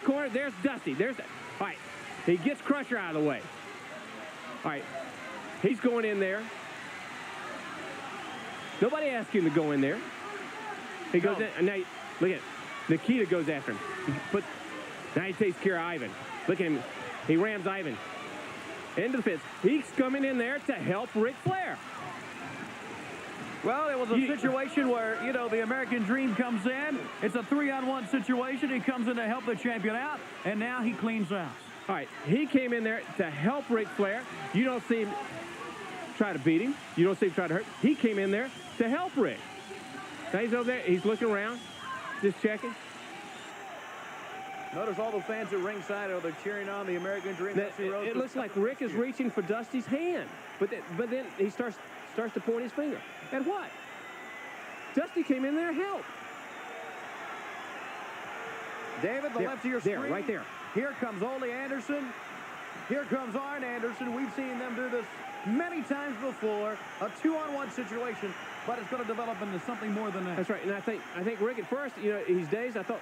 the corner. There's Dusty. All right. He gets Crusher out of the way. All right. He's going in there. Nobody asked him to go in there. He goes in. And now, look at it. Nikita goes after him. Now he takes care of Ivan. Look at him. He rams Ivan into the fist. He's coming in there to help Ric Flair. Well, it was a situation where, you know, the American Dream comes in. It's a 3-on-1 situation. He comes in to help the champion out, and now he cleans out. All right, he came in there to help Ric Flair. You don't see him try to beat him. You don't see him try to hurt him. He came in there to help Ric. Now he's over there. He's looking around, just checking. Notice all the fans at ringside are cheering on the American Dream. It looks like Ric is reaching for Dusty's hand, but then he starts to point his finger. At what? Dusty came in there to help. David, left of your screen. There, right there. Here comes Ole Anderson. Here comes Arn Anderson. We've seen them do this many times before. A 2-on-1 situation, but it's going to develop into something more than that. That's right, and I think Ric at first, you know, he's dazed. I thought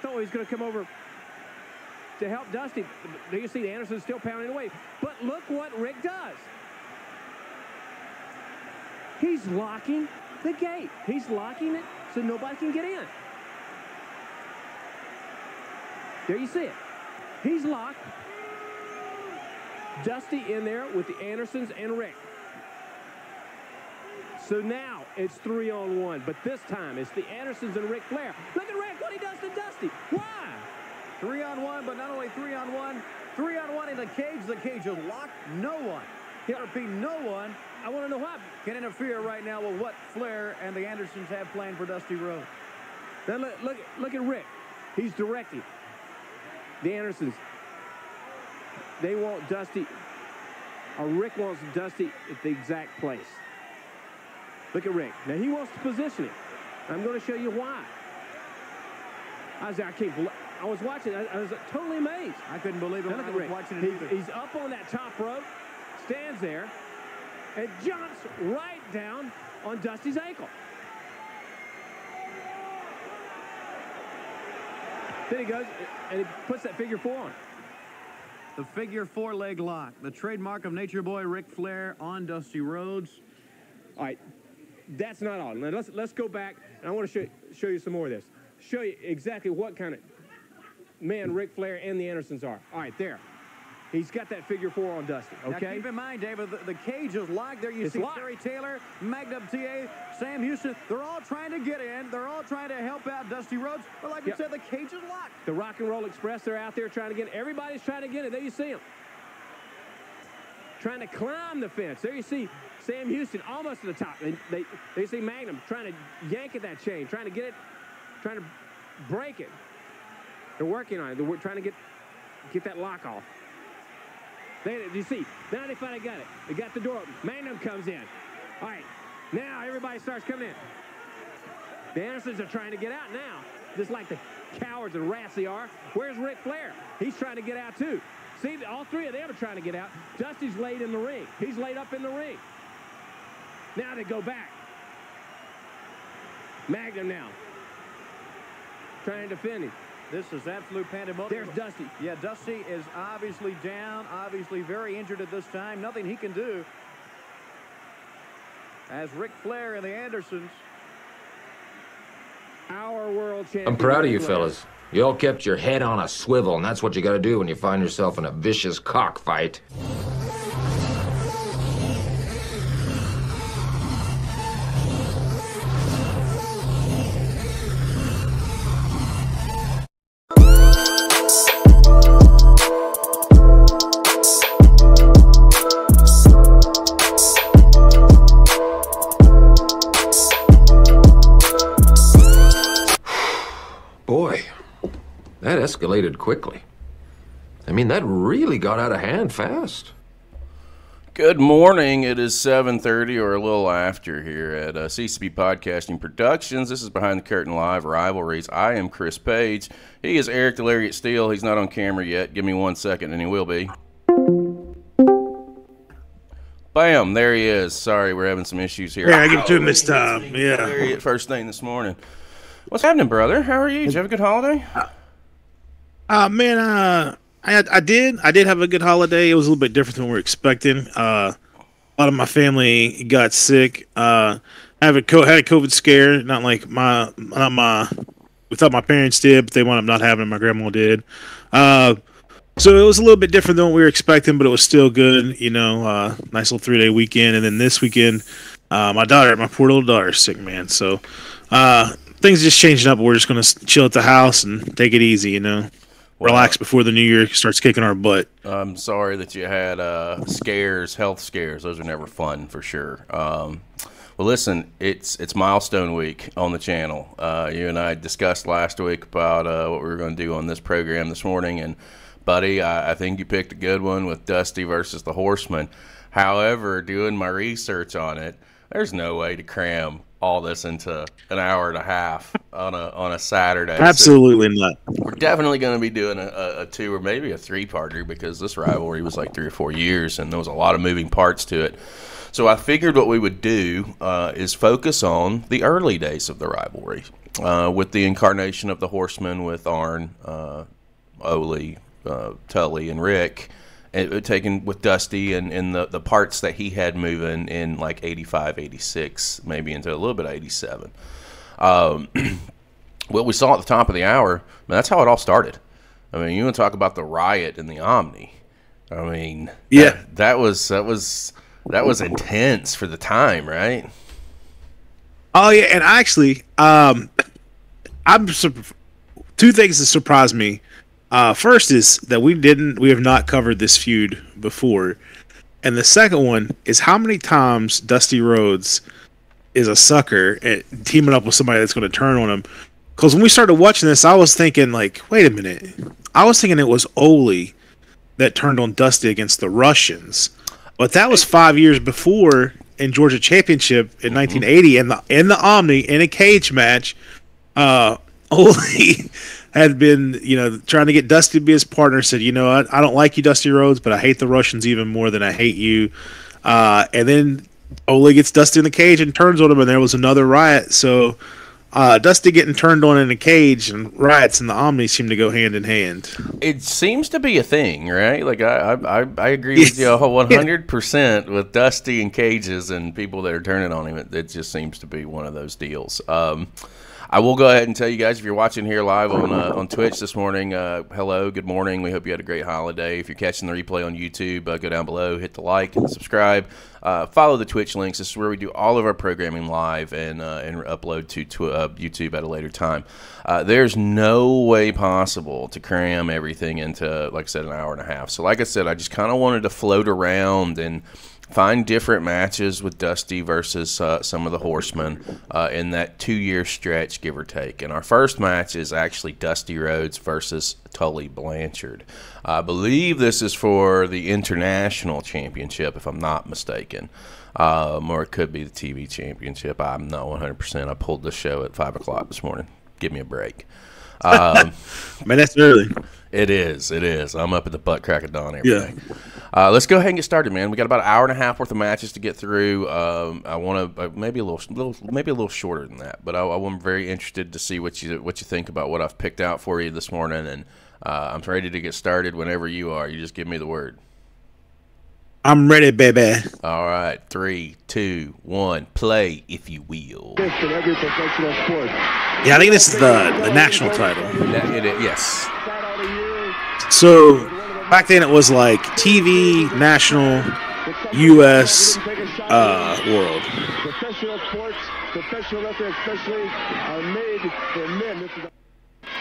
he was going to come over to help Dusty. Now you see Anderson still pounding away. But look what Ric does. He's locking the gate. He's locking it so nobody can get in. There you see it. He's locked. Dusty in there with the Andersons and Ric. So now it's 3-on-1, but this time it's the Andersons and Ric Flair. Look at Ric, what he does to Dusty. Why? 3-on-1, but not only 3-on-1. 3-on-1 in the cage. The cage is locked. No one. There'll be no one. I want to know why. Can interfere right now with what Flair and the Andersons have planned for Dusty Rhodes. Now look at Ric. He's directing the Andersons. They want Dusty, or Ric wants Dusty at the exact place. Look at Ric. Now he wants to position it. I'm going to show you why. I was watching. I was totally amazed. I couldn't believe it. Now, look at Ric. Watching it he's up on that top rope, stands there, and jumps right down on Dusty's ankle. Then he goes and he puts that figure four on. The figure four leg lock, the trademark of Nature Boy Ric Flair on Dusty Rhodes. All right, that's not all. Now let's go back, and I want to show you some more of this. Show you exactly what kind of man Ric Flair and the Andersons are. All right, there. He's got that figure four on Dusty, okay? Now keep in mind, David, the cage is locked. There you see Terry Taylor, Magnum TA, Sam Houston. They're all trying to get in. They're all trying to help out Dusty Rhodes. But like you said, the cage is locked. The Rock and Roll Express, they're out there trying to get in. Everybody's trying to get in. There you see them. Trying to climb the fence. There you see Sam Houston almost to the top. They see Magnum trying to yank at that chain, trying to get it, trying to break it. They're working on it. They're trying to get that lock off. You see, now they finally got it. They got the door open. Magnum comes in. All right, now everybody starts coming in. The Andersons are trying to get out now, just like the cowards and rats they are. Where's Ric Flair? He's trying to get out, too. See, all three of them are trying to get out. Dusty's laid in the ring. He's laid up in the ring. Now they go back. Magnum now trying to defend him. This is absolute pandemonium. There's Dusty. Yeah, Dusty is obviously down, obviously very injured at this time. Nothing he can do. As Ric Flair and the Andersons, our world champion. I'm proud of you fellas. You all kept your head on a swivel, and that's what you got to do when you find yourself in a vicious cockfight. Escalated quickly. I mean, that really got out of hand fast. Good morning. It is 7:30 or a little after here at CCP Podcasting Productions. This is Behind the Curtain Live Rivalries. I am Chris Page. He is Eric Lariat Steele. He's not on camera yet. Give me 1 second and he will be. Bam, there he is. Sorry, we're having some issues here. Yeah, I get to him this time. Yeah. First thing this morning. What's happening, brother? How are you? Did you have a good holiday? Man, I did have a good holiday. It was a little bit different than we were expecting. A lot of my family got sick. I had a COVID scare. We thought my parents did, but they wound up not having it. My grandma did. So it was a little bit different than what we were expecting, but it was still good. You know, nice little 3-day weekend. And then this weekend, my poor little daughter is sick, man. So things just changing up. We're just going to chill at the house and take it easy, you know. Relax before the new year starts kicking our butt. I'm sorry that you had health scares. Those are never fun for sure. Well, listen, it's milestone week on the channel. You and I discussed last week about what we were going to do on this program this morning, and buddy, I think you picked a good one with Dusty versus the Horseman. However, doing my research on it, there's no way to cram all this into an hour and a half on a Saturday. Absolutely so not. We're definitely going to be doing a two or maybe a three-parter because this rivalry was like 3 or 4 years, and there was a lot of moving parts to it. So I figured what we would do is focus on the early days of the rivalry with the incarnation of the Horsemen with Arn, Ole, Tully, and Rick, taken with Dusty and the parts that he had moving in like 85, 86, maybe into a little bit of 87. What we saw at the top of the hour, that's how it all started. I mean, you want to talk about the riot in the Omni. I mean, yeah, that was intense for the time, right? Oh yeah, and actually, two things that surprised me. First is that we have not covered this feud before, and the second one is how many times Dusty Rhodes is a sucker at teaming up with somebody that's going to turn on him. Because when we started watching this, I was thinking like, wait a minute, I was thinking it was Ole that turned on Dusty against the Russians. But that was 5 years before in Georgia Championship in 1980 in the Omni in a cage match. Ole had been, you know, trying to get Dusty to be his partner. Said, you know, I don't like you, Dusty Rhodes, but I hate the Russians even more than I hate you. And then Ole gets Dusty in the cage and turns on him, and there was another riot. So Dusty getting turned on in a cage and riots in the Omni seem to go hand in hand. It seems to be a thing, right? Like I agree with you 100% with Dusty and cages and people that are turning on him. It just seems to be one of those deals. I will go ahead and tell you guys, if you're watching here live on Twitch this morning, hello, good morning. We hope you had a great holiday. If you're catching the replay on YouTube, go down below, hit the like and subscribe. Follow the Twitch links. This is where we do all of our programming live and upload to YouTube at a later time. There's no way possible to cram everything into, like I said, an hour and a half. So like I said, I just kind of wanted to float around and find different matches with Dusty versus some of the Horsemen in that 2-year stretch, give or take. And our first match is actually Dusty Rhodes versus Tully Blanchard. I believe this is for the International Championship, if I'm not mistaken. Or it could be the TV Championship. I'm not 100%. I pulled the show at 5 o'clock this morning. Give me a break. Man, that's early. It is. It is. I'm up at the butt crack of dawn every day. Let's go ahead and get started, man. We got about an hour and a half worth of matches to get through. I want to maybe a little shorter than that, but I'm very interested to see what you think about what I've picked out for you this morning, and I'm ready to get started whenever you are. You just give me the word. I'm ready, baby. All right, 3, 2, 1, play if you will. Yeah, I think this is the national title. Yes. So back then it was like TV, national, U.S., world. Professional sports, professional wrestling especially, are made for men. This is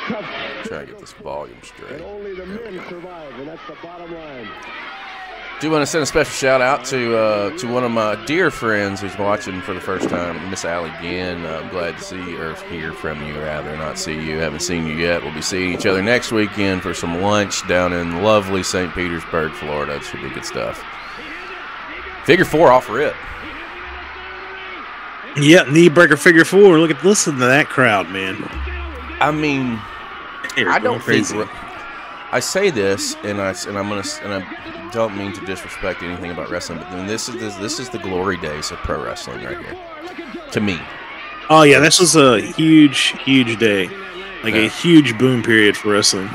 tough. Try to get this volume straight. And only the men survive, and that's the bottom line. Do want to send a special shout out to one of my dear friends who's watching for the first time, Miss Allie Ginn. I'm glad to see you, or hear from you rather, not see you. Haven't seen you yet. We'll be seeing each other next weekend for some lunch down in lovely St. Petersburg, Florida. It should be good stuff. Figure four off rip. Yep, knee breaker figure four. Listen to that crowd, man. I mean, I don't think I say this, and I don't mean to disrespect anything about wrestling, but then this is the glory days of pro wrestling right here, to me. Oh yeah, this was a huge day, like a huge boom period for wrestling.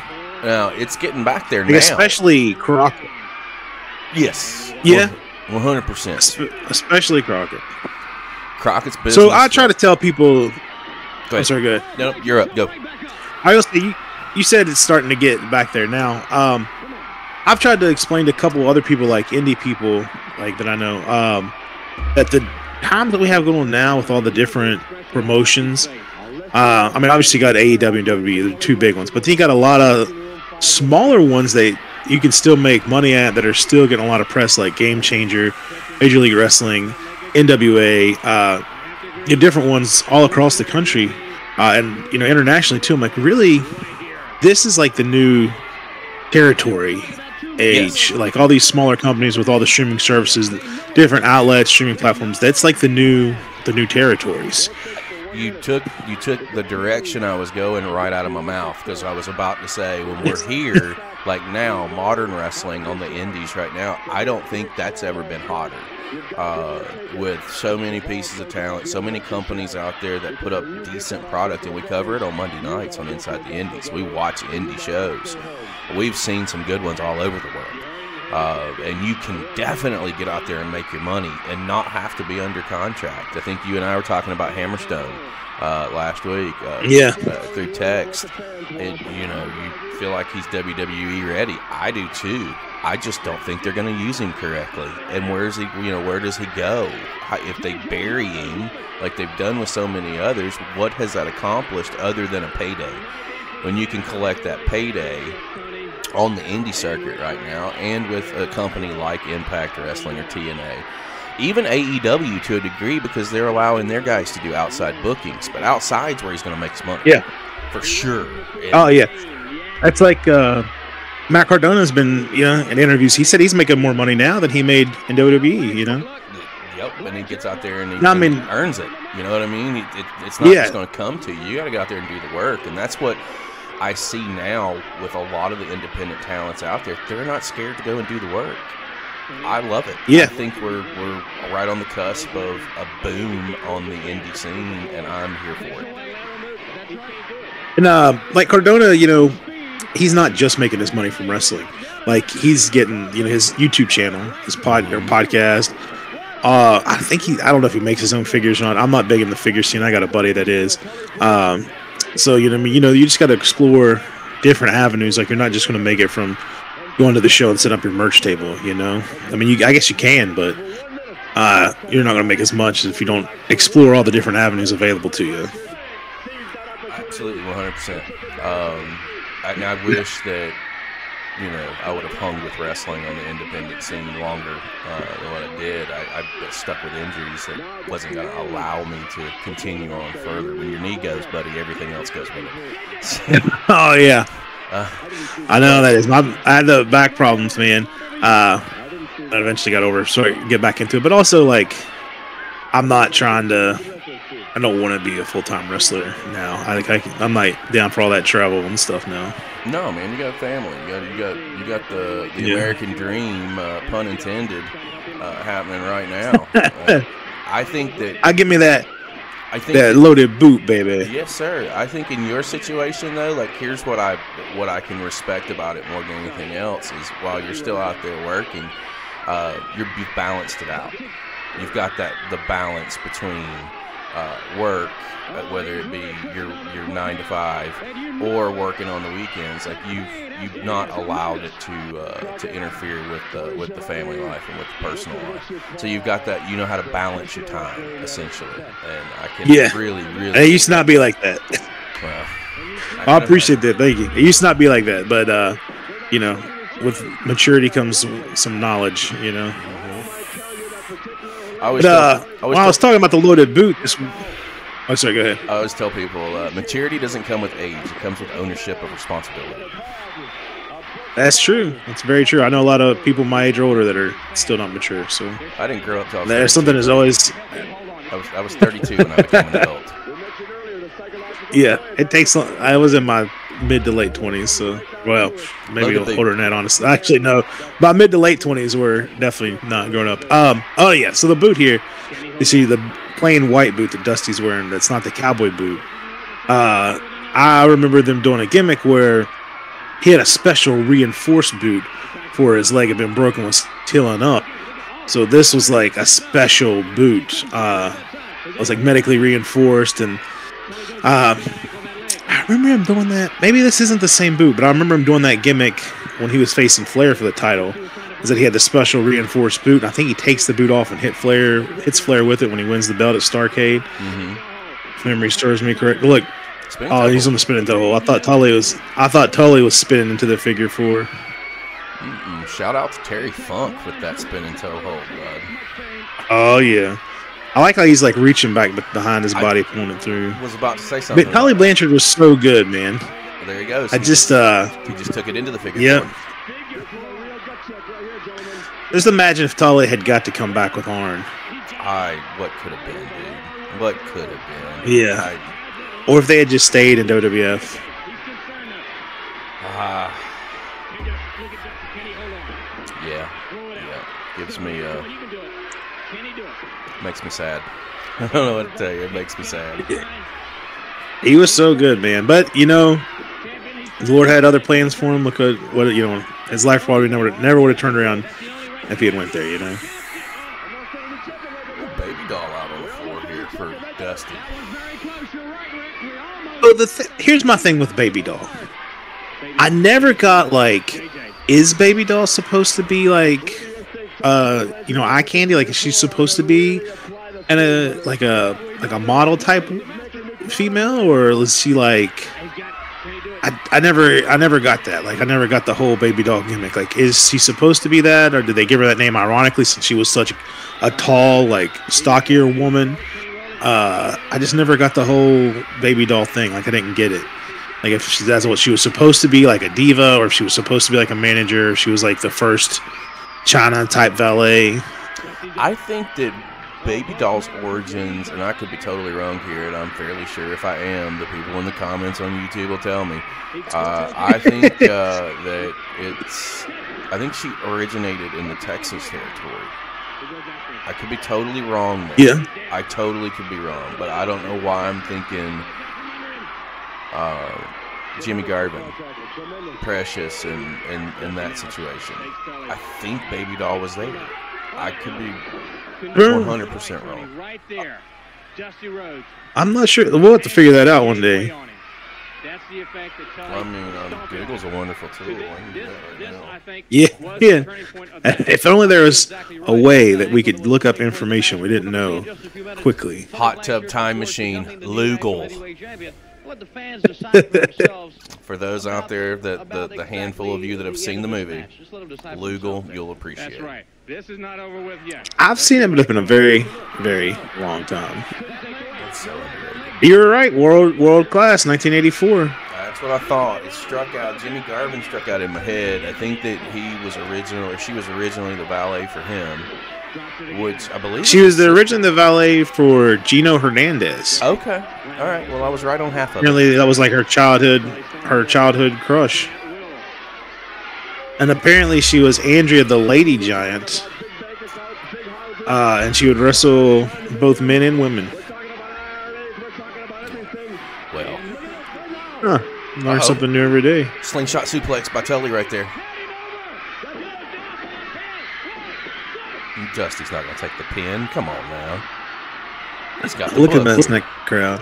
No, it's getting back there now. Especially Crockett. Yes. Yeah. 100%. Especially Crockett. Crockett's business. So I try to tell people. Go ahead. I'm sorry, go ahead. No, you're up. Go. I was, you said it's starting to get back there now. I've tried to explain to a couple other people, like indie people, like that I know, that the time that we have going on now with all the different promotions. I mean, obviously you got AEW and WWE, the two big ones, but then you got a lot of smaller ones that you can still make money at that are still getting a lot of press, like Game Changer, Major League Wrestling, NWA, different ones all across the country, and internationally too. I'm like, really, this is like the new territory age. Yes. Like all these smaller companies with all the streaming services, different outlets, streaming platforms. That's like the new territories. You took the direction I was going right out of my mouth, because I was about to say, when we're here, like now, modern wrestling on the indies right now, I don't think that's ever been hotter. With so many pieces of talent, so many companies out there that put up decent product, and we cover it on Monday nights on Inside the Indies. We watch indie shows. We've seen some good ones all over the world. And you can definitely get out there and make your money and not have to be under contract. I think you and I were talking about Hammerstone last week. Through text. You feel like he's WWE ready. I do too. I just don't think they're going to use him correctly. And where's he? Where does he go? If they bury him like they've done with so many others, what has that accomplished other than a payday? When you can collect that payday on the indie circuit right now, and with a company like Impact Wrestling or TNA, even AEW to a degree, because they're allowing their guys to do outside bookings, but outside's where he's going to make his money. Yeah, for sure. And oh yeah, that's like Matt Cardona's been, in interviews, he said he's making more money now than he made in WWE. Yep, and he gets out there and he earns it. You know what I mean? It's not just going to come to you. You got to go out there and do the work, and that's what I see now with a lot of the independent talents out there. They're not scared to go and do the work. I love it. Yeah. I think we're right on the cusp of a boom on the indie scene, and I'm here for it. And like Cardona, he's not just making his money from wrestling. Like, he's getting his YouTube channel, his podcast. I don't know if he makes his own figures or not. I'm not big in the figure scene. I got a buddy that is. So, you just got to explore different avenues. Like, you're not just going to make it from going to the show and set up your merch table, I mean, I guess you can, but you're not going to make as much if you don't explore all the different avenues available to you. Absolutely, 100%. I wish that, I would have hung with wrestling on the independent scene longer than what I did. I stuck with injuries that wasn't going to allow me to continue on further. When your knee goes, buddy, everything else goes with it. So, oh, yeah. I know that is. I had the back problems, man. I eventually got over, so I get back into it. But also, like, I'm not trying to... I don't want to be a full-time wrestler now. I think I'm like down for all that travel and stuff now. No, man, you got a family. You got the American dream, pun intended, happening right now. I think that I give me that. I think that loaded boot, baby. Yes, sir. I think in your situation though, like here's what I can respect about it more than anything else is while you're still out there working, you've balanced it out. You've got the balance between. Work, whether it be your 9 to 5 or working on the weekends, like you've not allowed it to interfere with the family life and with the personal life. So you've got that. You know how to balance your time essentially, and I can really. It used to not be like that. Well, I appreciate that. Thank you. It used to not be like that, but with maturity comes some knowledge. I was talking about the loaded boot. Sorry, go ahead. I always tell people maturity doesn't come with age; it comes with ownership of responsibility. That's true. That's very true. I know a lot of people my age or older that are still not mature. So I didn't grow up till I was 32. Something is always. I was 32 when I became an adult. Yeah, it takes. I was in my mid to late 20s. So well, maybe older than that. Honestly, actually, no. My mid to late 20s were definitely not growing up. Oh yeah. So the boot here, you see the plain white boot that Dusty's wearing. That's not the cowboy boot. I remember them doing a gimmick where He had a special reinforced boot for his leg had been broken was healing up. So this was like a special boot. It was like medically reinforced, and I remember him doing that. Maybe this isn't the same boot, but I remember him doing that gimmick when he was facing Flair for the title. Is that he had the special reinforced boot? And I think he takes the boot off and hits Flair with it when he wins the belt at Starrcade. Mm-hmm. If memory serves me correct. Look, oh, he's on the spinning double. I thought Tully was spinning into the figure four. Mm-mm. Shout out to Terry Funk with that spin and toe hold, bud. Oh yeah, I like how he's like reaching back behind his body, pulling it through. Was about to say something. But Tully Blanchard was so good, man. Well, there he goes. He just took it into the figure. Yep. Just imagine if Tully had got to come back with Arn. What could have been, dude? What could have been? Yeah. Or if they had just stayed in WWF. Yeah. Gives me makes me sad. I don't know what to tell you. It makes me sad. Yeah. He was so good, man. But you know, the Lord had other plans for him. Look at what, you know, his life probably never would have turned around if he had went there. You know. Baby doll out on the floor here for Dusty. So here's my thing with Baby Doll. I never got like, is Baby Doll supposed to be like, you know, eye candy? Like, is she supposed to be like a model type female, or is she like? I never got that. Like, I never got the whole Baby Doll gimmick. Like, is she supposed to be that, or did they give her that name ironically since she was such a tall, like, stockier woman? I just never got the whole Baby Doll thing. Like, I didn't get it. Like, if that's what she was supposed to be, like a diva, or if she was supposed to be like a manager, if she was like the first China type valet. I think that Baby Doll's origins, and I could be totally wrong here, and I'm fairly sure if I am, the people in the comments on YouTube will tell me. I think that it's, I think she originated in the Texas territory. I could be totally wrong there. Yeah. I totally could be wrong, but I don't know why I'm thinking Jimmy Garvin, Precious, and that situation. I think Baby Doll was there. I could be 100% wrong. Right there, Dusty Rhodes. I'm not sure. We'll have to figure that out one day. I mean, Google's a wonderful tool. Yeah. If only there was a way that we could look up information we didn't know quickly. Hot tub time machine, Google. The fans decide for themselves. For those out there, that the handful of you that have seen the movie, Lugal, you'll appreciate. That's right. This is not over with yet. I've seen it, but it's been a very, very long time. So you're right. World class, 1984. That's what I thought. It struck out. Jimmy Garvin struck out in my head. I think that he was originally, or she was originally the valet for him. Which I believe she was originally the valet for Gino Hernandez. Okay, all right. Well, I was right on half of it. Apparently, that was like her childhood crush. And apparently, she was Andrea the Lady Giant, and she would wrestle both men and women. Well, learn something new every day. Slingshot suplex by Tully right there. Dusty's not going to take the pin. Come on now. He's got the look at this next crowd.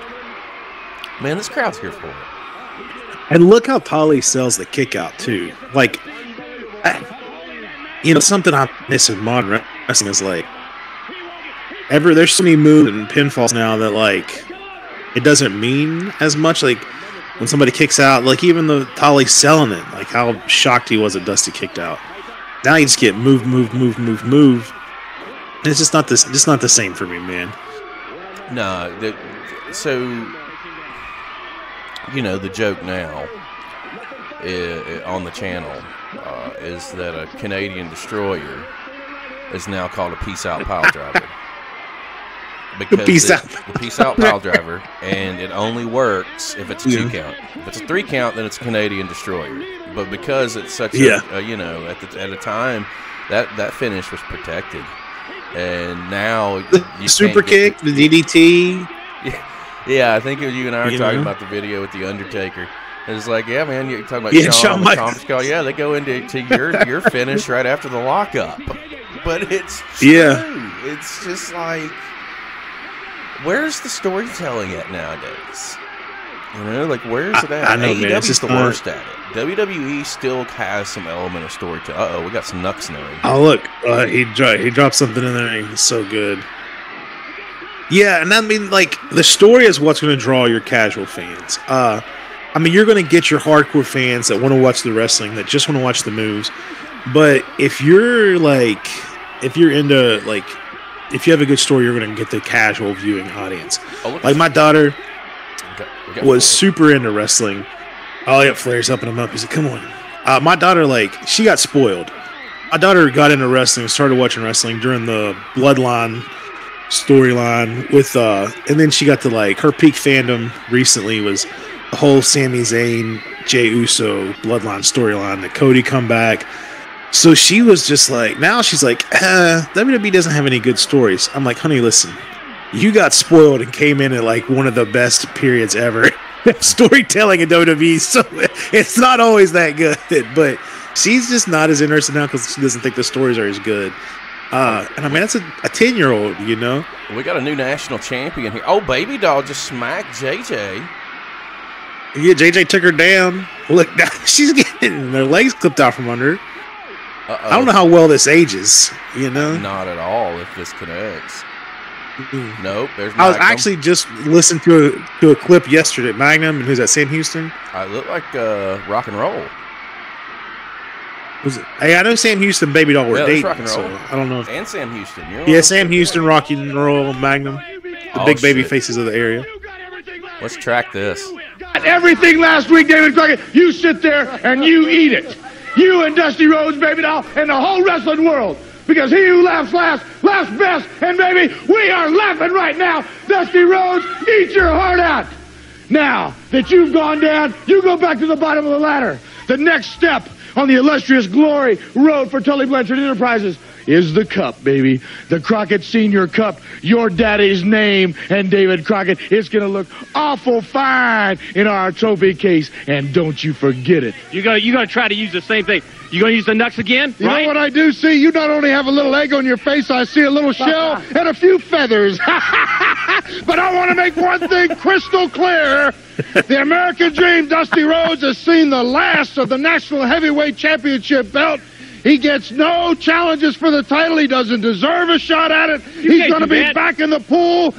Man, this crowd's here for it. And look how Tully sells the kick out, too. Like, you know, something I miss in modern wrestling is like, there's so many moves and pinfalls now that, like, it doesn't mean as much. Like, when somebody kicks out, like, even the Tully selling it, like, how shocked he was that Dusty kicked out. Now you just get move. It's just not this. It's not the same for me, man. No, you know the joke now on the channel is that a Canadian destroyer is now called a peace out pile driver because the peace out pile driver, and it only works if it's a two count. If it's a three count, then it's a Canadian destroyer. But because it's such a you know at a time that finish was protected. And now you super kick, the DDT. Yeah, I think you and I were talking about the video with the Undertaker It's like, yeah, man, you're talking about Shawn Michaels. Yeah, they go into your finish right after the lockup. But it's true. Yeah. It's just like, where's the storytelling at nowadays? You know, like, where's it at? I know, man. AEW's the worst at it. WWE still has some element of storytelling. Uh-oh, we got some nucks in there. Oh, look. He dropped something in there, and he's so good. Yeah, and I mean, like, the story is what's going to draw your casual fans. I mean, you're going to get your hardcore fans that want to watch the wrestling, that just want to watch the moves. But if you're into, like, if you have a good story, you're going to get the casual viewing audience. Like, my daughter was super into wrestling. Oh, yeah, Flair's upping him up. He's like, come on. My daughter, like, she got spoiled. My daughter got into wrestling, started watching wrestling during the Bloodline storyline with, and then she got to, like, her peak fandom recently was the whole Sami Zayn, Jey Uso, Bloodline storyline, the Cody comeback. So she was just like, now she's like, WWE doesn't have any good stories. I'm like, honey, listen, you got spoiled and came in at like one of the best periods ever. Storytelling in WWE, so it's not always that good. But she's just not as interested now because she doesn't think the stories are as good. And I mean, that's a 10-year-old, you know? We got a new national champion here. Oh, Baby Doll just smacked JJ. Yeah, JJ took her down. Look, she's getting her legs clipped out from under her. Uh-oh. I don't know how well this ages, you know? Not at all if this connects. Mm-hmm. Nope. There's Magnum. I was actually just listening to a clip yesterday. Magnum, and who's that, Sam Houston? I look like Rock and Roll. Was it? Hey, I know Sam Houston, Baby Doll were dating, Rock and Roll. So I don't know. And Sam Houston. Yeah, Sam Houston, Rock and Roll, Magnum. The big baby faces of the area. Let's track this. Everything last week, David Crockett, you sit there and you eat it. You and Dusty Rhodes, Baby Doll, and the whole wrestling world. Because he who laughs last, laughs best. And, baby, we are laughing right now. Dusty Rhodes, eat your heart out. Now that you've gone down, you go back to the bottom of the ladder. The next step on the illustrious glory road for Tully Blanchard Enterprises is the cup, baby. The Crockett Senior Cup, your daddy's name, and David Crockett. It's going to look awful fine in our trophy case, and don't you forget it. You're going to try to use the same thing. You're going to use the nuts again, right? You know what I do see? You not only have a little egg on your face, I see a little shell and a few feathers. But I want to make one thing crystal clear. The American Dream, Dusty Rhodes, has seen the last of the National Heavyweight Championship belt. He gets no challenges for the title. He doesn't deserve a shot at it. He's going to be back in the pool,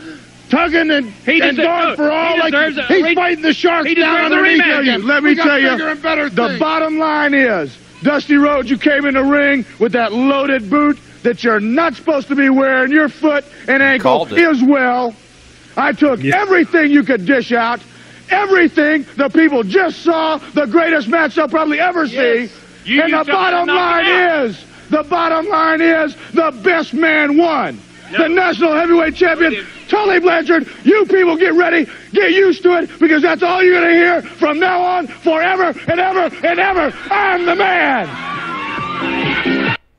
tugging and going for all. He's fighting the sharks down underneath you. Let me tell you, the bottom line is, Dusty Rhodes, you came in the ring with that loaded boot that you're not supposed to be wearing. Your foot and ankle is well. I took everything you could dish out, everything the people just saw, the greatest match they'll probably ever see. And the bottom line is, the best man won. The National Heavyweight Champion, Tully Blanchard. You people get ready, get used to it, because that's all you're going to hear from now on, forever and ever and ever. I'm the man.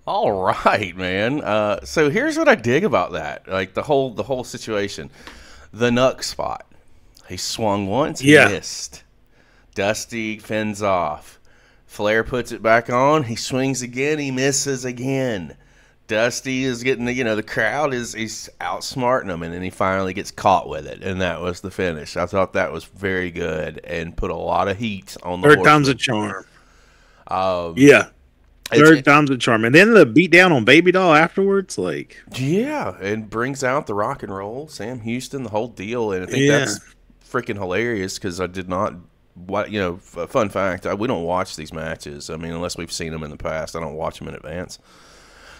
All right, man. So here's what I dig about that, like the whole situation, the Nuck spot. He swung once, missed. Dusty fends off. Flair puts it back on. He swings again. He misses again. Dusty is getting, the crowd is outsmarting him, and then he finally gets caught with it, and that was the finish. I thought that was very good and put a lot of heat on the third time's a charm. Third time's a charm. And then the beatdown on Baby Doll afterwards, like. Yeah, and brings out the Rock and Roll, Sam Houston, the whole deal, and I think that's freaking hilarious because I did not. Fun fact, we don't watch these matches. I mean, unless we've seen them in the past, I don't watch them in advance.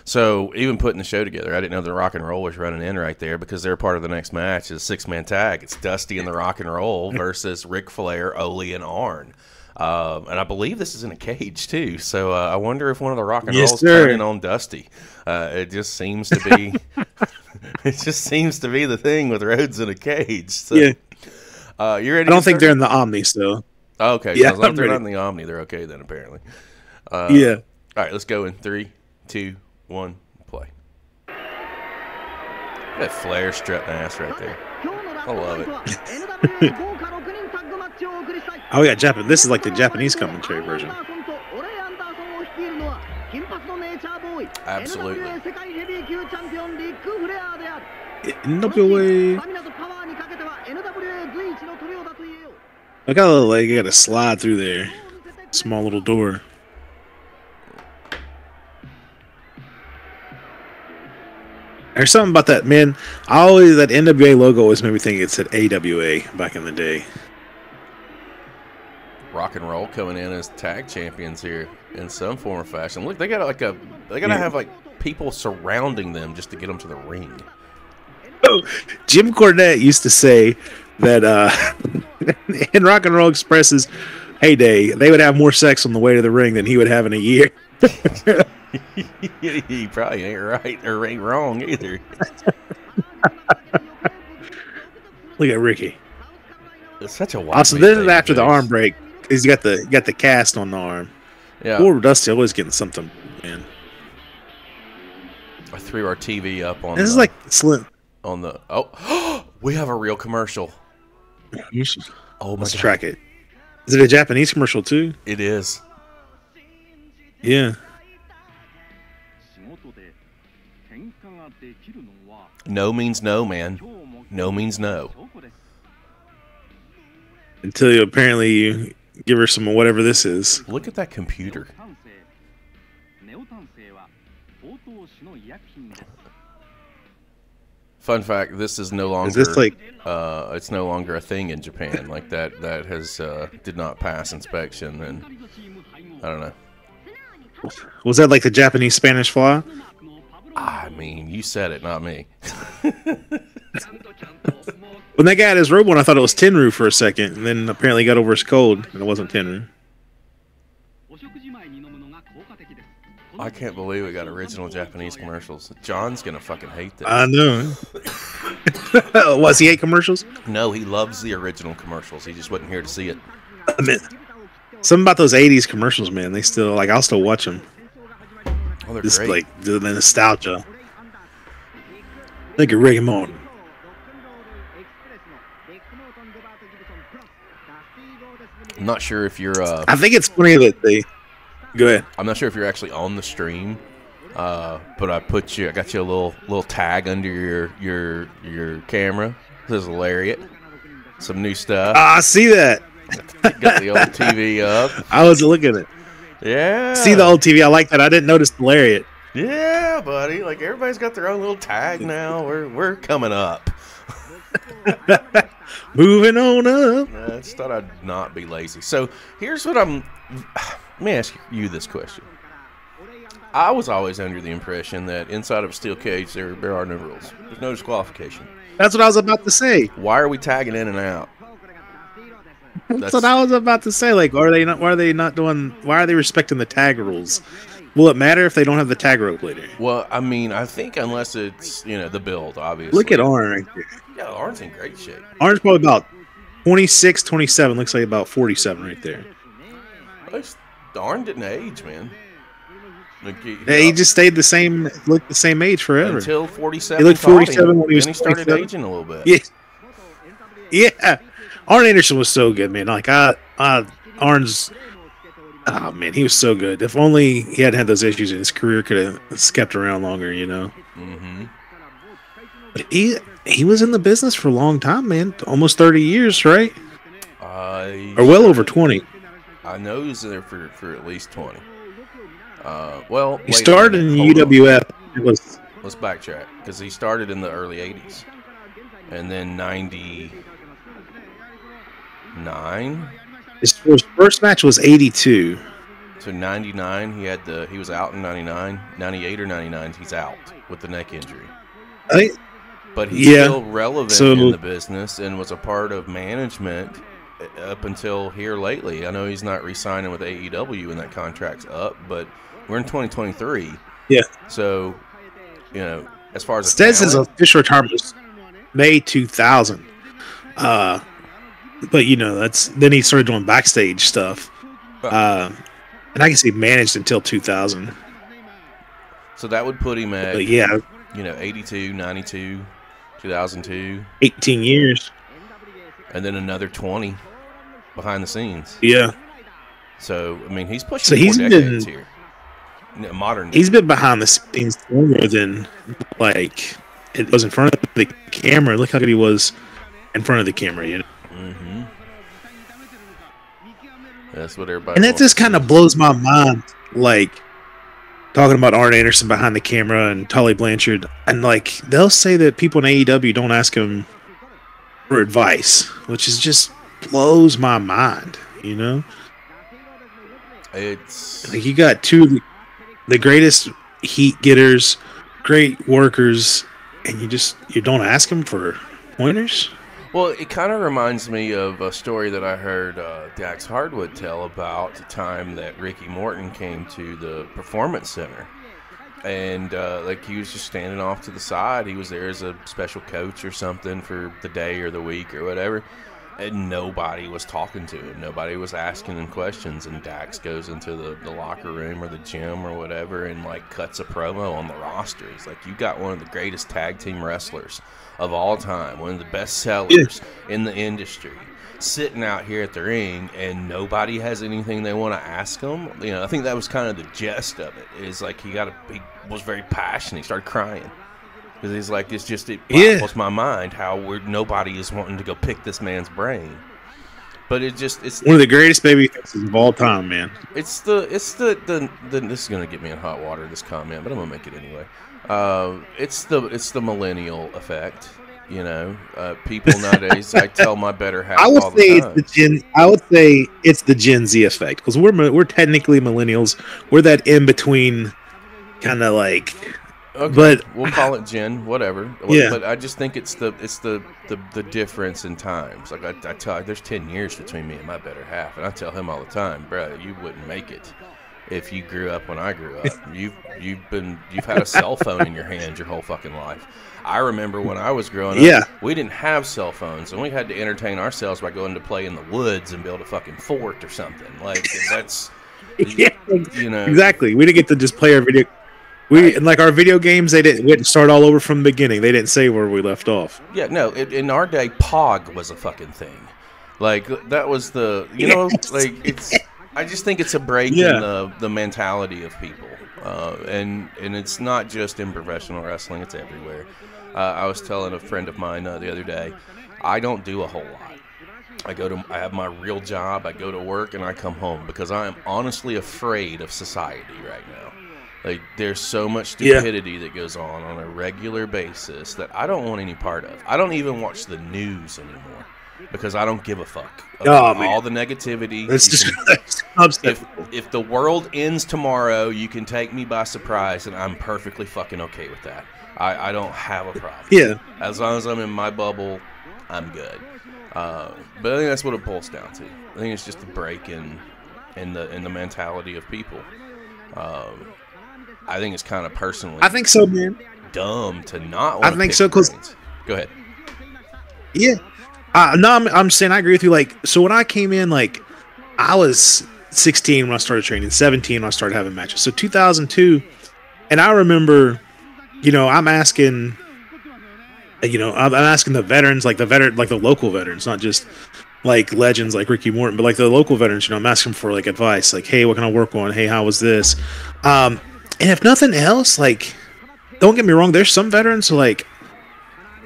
So even putting the show together, I didn't know the Rock and Roll was running in right there because they're part of the next match is six-man tag. It's Dusty and the Rock and Roll versus Ric Flair, Ole, and Arn. And I believe this is in a cage, too. So I wonder if one of the Rock and Rolls turning on Dusty. It just seems to be the thing with Rhodes in a cage. So. Yeah. You're ready? I don't think they're in the Omni, so. Oh, okay. Yeah, so as long as they're not in the Omni, they're okay then, apparently. Yeah. All right, let's go in 3, 2, 1, play. That Flair strutting ass right there. I love it. Oh yeah, Japan. This is like the Japanese commentary version. Absolutely. NWA. Look how like you got to slide through there. Small little door. There's something about that, man. I always, that NWA logo always made me think it said AWA back in the day. Rock and Roll coming in as tag champions here in some form or fashion. Look, they got like a, they gotta have like people surrounding them just to get them to the ring. Oh, Jim Cornette used to say that in Rock and Roll Express's heyday, they would have more sex on the way to the ring than he would have in a year. He probably ain't right or ain't wrong either. Look at Ricky. It's such a wild. Also, this is after the arm break. He's got the cast on the arm. Yeah. Poor Dusty always getting something, man. I threw our TV up on. This is like slim. On the oh, we have a real commercial. You should. Oh my God. Track it. Is it a Japanese commercial too? It is. Yeah. No means no, man. No means no. Until you apparently you give her some whatever this is. Look at that computer. Fun fact: this is no longer. Is this like, it's no longer a thing in Japan. Like that. That has did not pass inspection, and I don't know. Was that like the Japanese Spanish Fly? I mean, you said it, not me. When that guy had his robe on, I thought it was Tenru for a second, and then apparently got over his cold, and it wasn't Tenru. I can't believe we got original Japanese commercials. John's gonna fucking hate this. I know. Was he hate commercials? No, he loves the original commercials. He just wasn't here to see it. I mean, something about those 80s commercials, man. They still, like, I'll still watch them. Oh, just great. Like the nostalgia. Look at Ricky Morton. I'm not sure if you're. I think it's funny that they. Go ahead. I'm not sure if you're actually on the stream, but I put you. I got you a little tag under your camera. This is Lariat. Some new stuff. I see that. Got the old TV up. I was looking at it. Yeah. See the old TV. I like that. I didn't notice the Lariat. Yeah, buddy. Like everybody's got their own little tag now. We're coming up. Moving on up. I just thought I'd not be lazy. So here's what I'm. Let me ask you this question. I was always under the impression that inside of a steel cage there are no rules. There's no disqualification. That's what I was about to say. Why are we tagging in and out? That's what I was about to say. Like, why are they respecting the tag rules? Will it matter if they don't have the tag rope later? Well, I mean, I think unless it's, you know, the build, obviously. Look at Arn right there. Yeah, Arn's in great shape. Arn's probably about 26, 27. Looks like about 47 right there. Arn didn't age, man. Like, yeah, he just stayed the same, looked the same age forever. Until 47. He looked 47 when he was 27. He started aging a little bit. Yeah. Yeah. Arn Anderson was so good, man. Like, Arn's... Oh, man, he was so good. If only he hadn't had those issues in his career, could have kept around longer, you know? Mm-hmm. But he was in the business for a long time, man. Almost 30 years, right? Or well over 20. I know he was there for at least 20. Well, he started in UWF. Let's backtrack, because he started in the early 80s. And then 99? His first match was 82. So 99, he was out in 99, 98 or 99. He's out with the neck injury. But he's still relevant in the business and was a part of management up until here lately. I know he's not re-signing with AEW and that contract's up, but we're in 2023. Yeah. So, you know, as far as his official retirement was May 2000. But you know, then he started doing backstage stuff, and I guess he managed until 2000. So that would put him at 82, 92, 2002, 18 years, and then another 20 behind the scenes. Yeah. So, I mean, he's pushing four decades here. Modern. He's been behind the scenes longer than, like, it was in front of the camera. Look how good he was in front of the camera, you know? Mm-hmm. That's what everybody wants. And that just kind of blows my mind, like, talking about Arn Anderson behind the camera and Tully Blanchard. And, like, they'll say that people in AEW don't ask him for advice, which is just blows my mind, you know? It's like you got two the greatest heat getters, great workers, and you don't ask them for pointers. Well, it kind of reminds me of a story that I heard Dax Hardwood tell about the time that Ricky Morton came to the Performance Center, and like he was just standing off to the side. He was there as a special coach or something for the day or the week or whatever. And nobody was talking to him. Nobody was asking him questions. And Dax goes into the locker room or the gym or whatever and, like, cuts a promo on the roster. He's like, you got one of the greatest tag team wrestlers of all time, one of the best sellers in the industry, sitting out here at the ring, and nobody has anything they want to ask him. You know, I think that was kind of the gist of it, is, like, he was very passionate. He started crying. Because he's like, it boggles my mind how nobody is wanting to go pick this man's brain. But it's one of the greatest baby faces of all time, man. This is gonna get me in hot water, this comment, but I'm gonna make it anyway. It's the millennial effect, you know. People nowadays, I tell my better half. I would say it's the Gen Z effect, because we're technically millennials. We're that in between, kind of like. Okay, but we'll call it Gen, whatever. Yeah. But I just think it's the difference in times. Like there's 10 years between me and my better half, and I tell him all the time, bro, you wouldn't make it if you grew up when I grew up. You've had a cell phone in your hand your whole fucking life. I remember when I was growing up, we didn't have cell phones, and we had to entertain ourselves by going to play in the woods and build a fucking fort or something. Like that's, you know, exactly. We didn't get to just play our video. Our video games, we didn't start all over from the beginning. They didn't say where we left off. Yeah, no. In our day, Pog was a fucking thing. Like that was the, you know, like it's. I just think it's a break in the mentality of people, and it's not just in professional wrestling. It's everywhere. I was telling a friend of mine the other day, I don't do a whole lot. I have my real job. I go to work and I come home because I am honestly afraid of society right now. Like, there's so much stupidity that goes on a regular basis that I don't want any part of. I don't even watch the news anymore because I don't give a fuck about all the negativity. If the world ends tomorrow, you can take me by surprise, and I'm perfectly fucking okay with that. I don't have a problem. Yeah. As long as I'm in my bubble, I'm good. But I think that's what it boils down to. I think it's just a break in the mentality of people. I think it's kind of personally. I think so, man. Dumb to not. Want I to think so because. Go ahead. Yeah, no, I'm saying I agree with you. Like, so when I came in, like, I was 16 when I started training, 17 when I started having matches. So 2002, and I remember, you know, I'm asking the veterans, like the local veterans, not just like legends like Ricky Morton, but like the local veterans. You know, I'm asking for like advice, like, hey, what can I work on? Hey, how was this? And if nothing else, like, don't get me wrong, there's some veterans who, like,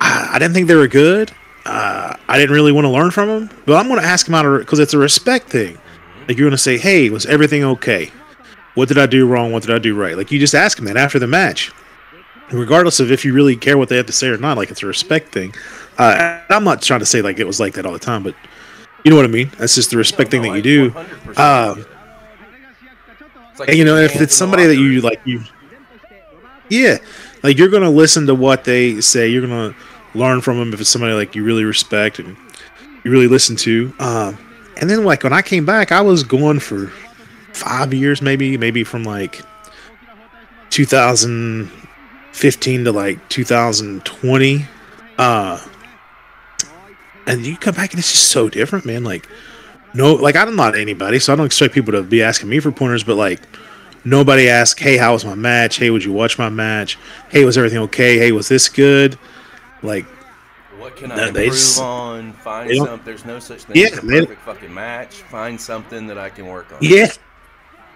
I didn't think they were good. I didn't really want to learn from them. But I'm going to ask them out because it's a respect thing. Like, you're going to say, hey, was everything okay? What did I do wrong? What did I do right? Like, you just ask them that after the match. And regardless of if you really care what they have to say or not, like, it's a respect thing. And I'm not trying to say, like, it was like that all the time, but you know what I mean? That's just the respect thing that you do. Like, and, you know, if it's somebody that you like, you're gonna listen to what they say. You're gonna learn from them if it's somebody like you really respect and you really listen to. And then like when I came back, I was gone for 5 years, maybe from like 2015 to like 2020. And you come back and it's just so different, man. Like. No, like, I'm not anybody, so I don't expect people to be asking me for pointers, but, like, nobody asked, hey, how was my match? Hey, would you watch my match? Hey, was everything okay? Hey, was this good? Like, can I improve on? Find something. There's no such thing as a perfect fucking match. Find something that I can work on. Yeah.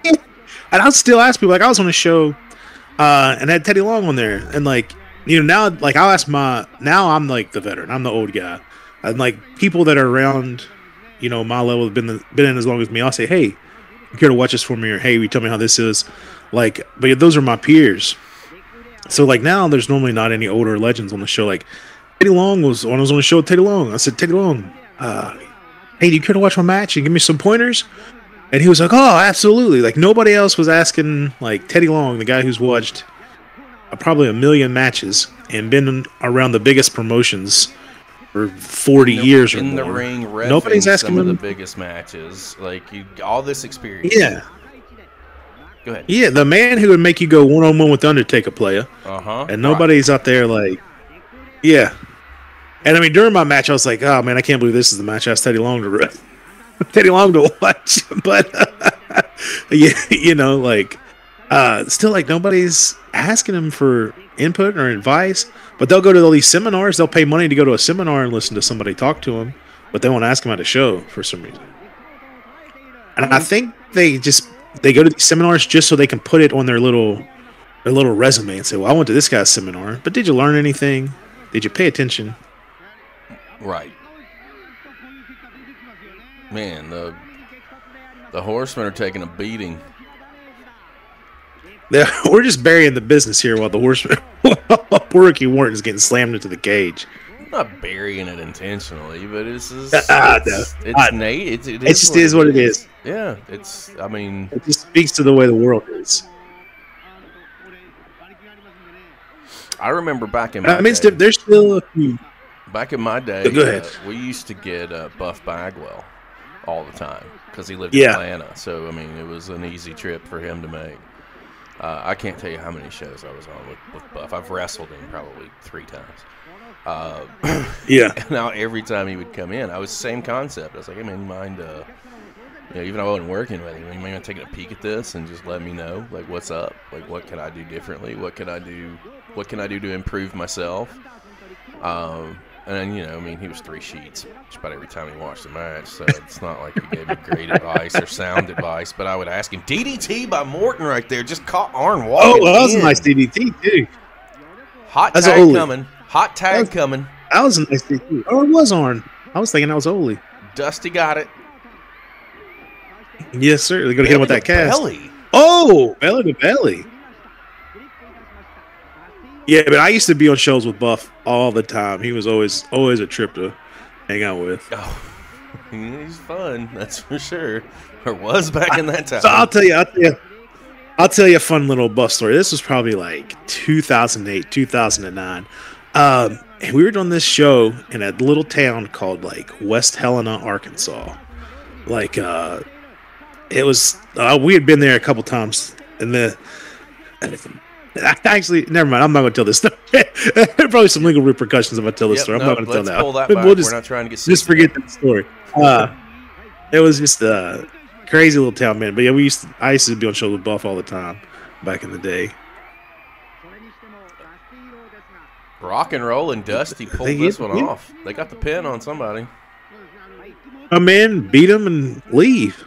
And I'll still ask people. Like, I was on a show and I had Teddy Long on there. And, like, you know, now, like, I'll ask my, now I'm, like, the veteran. I'm the old guy. And, like, people that are around, you know, my level have been in as long as me. I'll say, hey, you care to watch this for me? Or, hey, will you tell me how this is? Like, but those are my peers. So, like, now there's normally not any older legends on the show. Like, Teddy Long was, when I was on the show with Teddy Long, I said, Teddy Long, hey, do you care to watch my match and give me some pointers? And he was like, oh, absolutely. Like, nobody else was asking, like, Teddy Long, the guy who's watched probably a million matches and been around the biggest promotions for 40 years or more. In the ring, nobody's asking him the biggest matches. Like, you, all this experience. Yeah. Go ahead. Yeah, the man who would make you go one-on-one with the Undertaker player. Uh-huh. And nobody's out there like, yeah. And, I mean, during my match, I was like, oh, man, I can't believe this is the match I asked Teddy Long to rip. Teddy Long to watch, but yeah, you know, like still, like, nobody's asking him for input or advice, but they'll go to all these seminars. They'll pay money to go to a seminar and listen to somebody talk to him, but they won't ask him at a show for some reason. And I think they go to these seminars just so they can put it on their little resume and say, well, I went to this guy's seminar, but did you learn anything? Did you pay attention? Right. Man, the horsemen are taking a beating. Yeah, we're just burying the business here while the horsemen... Poor Ricky Morton's getting slammed into the cage. I'm not burying it intentionally, but it's just... It just is what it is. Yeah, it's... I mean... It just speaks to the way the world is. I remember back in my day, there's still a few... Back in my day, we used to get Buff Bagwell all the time because he lived in Atlanta. So, I mean, it was an easy trip for him to make. I can't tell you how many shows I was on with Buff. I've wrestled him probably 3 times. Now every time he would come in, I was same concept. I was like, hey, man, you mind, you know, even though I wasn't working with him, you mind taking a peek at this and just let me know, like, what's up? Like, what can I do differently? What can I do? What can I do to improve myself? And, you know, I mean, he was 3 sheets just about every time he watched the match, so it's not like he gave me great advice or sound advice, but I would ask him, DDT by Morton right there. Just caught Arn walking that was a nice DDT, too. Hot tag coming. That was a nice DDT. Oh, it was Arn. I was thinking that was Ole. Dusty got it. Yes, sir. They're going to hit him with that cast. Belly. Oh, belly to belly. Yeah, but I used to be on shows with Buff all the time. He was always a trip to hang out with. Oh, he's fun, that's for sure. Or was back in that time. So I'll tell you a fun little Buff story. This was probably like 2008, 2009. And we were doing this show in a little town called like West Helena, Arkansas. Like it was we had been there a couple times, and then. Actually, never mind. I'm not going to tell this story. There are probably some legal repercussions if I tell this story. I'm not going to tell that. We're not trying to get sick. Just forget that story. It was just a crazy little town, man. But yeah, I used to be on shows with Buff all the time back in the day. Rock and Roll and Dusty pulled this one off. They got the pin on somebody. A man beat him and leave.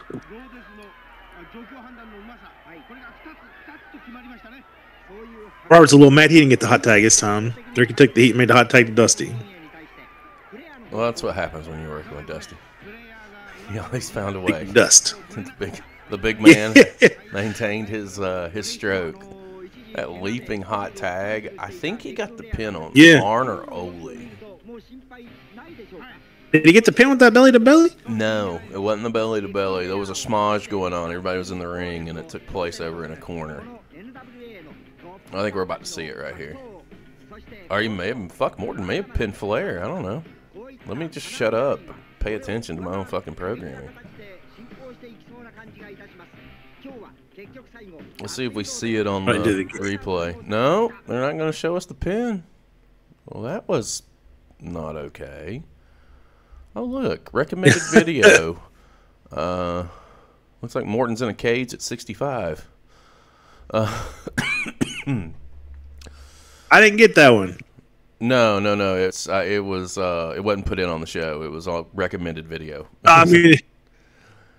Robert's a little mad he didn't get the hot tag this time. Ricky took the heat and made the hot tag to Dusty. Well, that's what happens when you're working with Dusty. He always found a way. Big Dust. The big man maintained his stroke. That leaping hot tag. I think he got the pin on Arn or Ole. Did he get the pin with that belly to belly? No, it wasn't the belly to belly. There was a smudge going on. Everybody was in the ring, and it took place over in a corner. I think we're about to see it right here. Or you may have... Fuck, Morton may have pinned Flair. I don't know. Let me just shut up. Pay attention to my own fucking programming. Let's see if we see it on the replay. No, they're not going to show us the pin. Well, that was not okay. Oh, look. Recommended video. Looks like Morton's in a cage at 65. I didn't get that one. No, no, no. It's it was it wasn't put in on the show. It was on recommended video. I mean,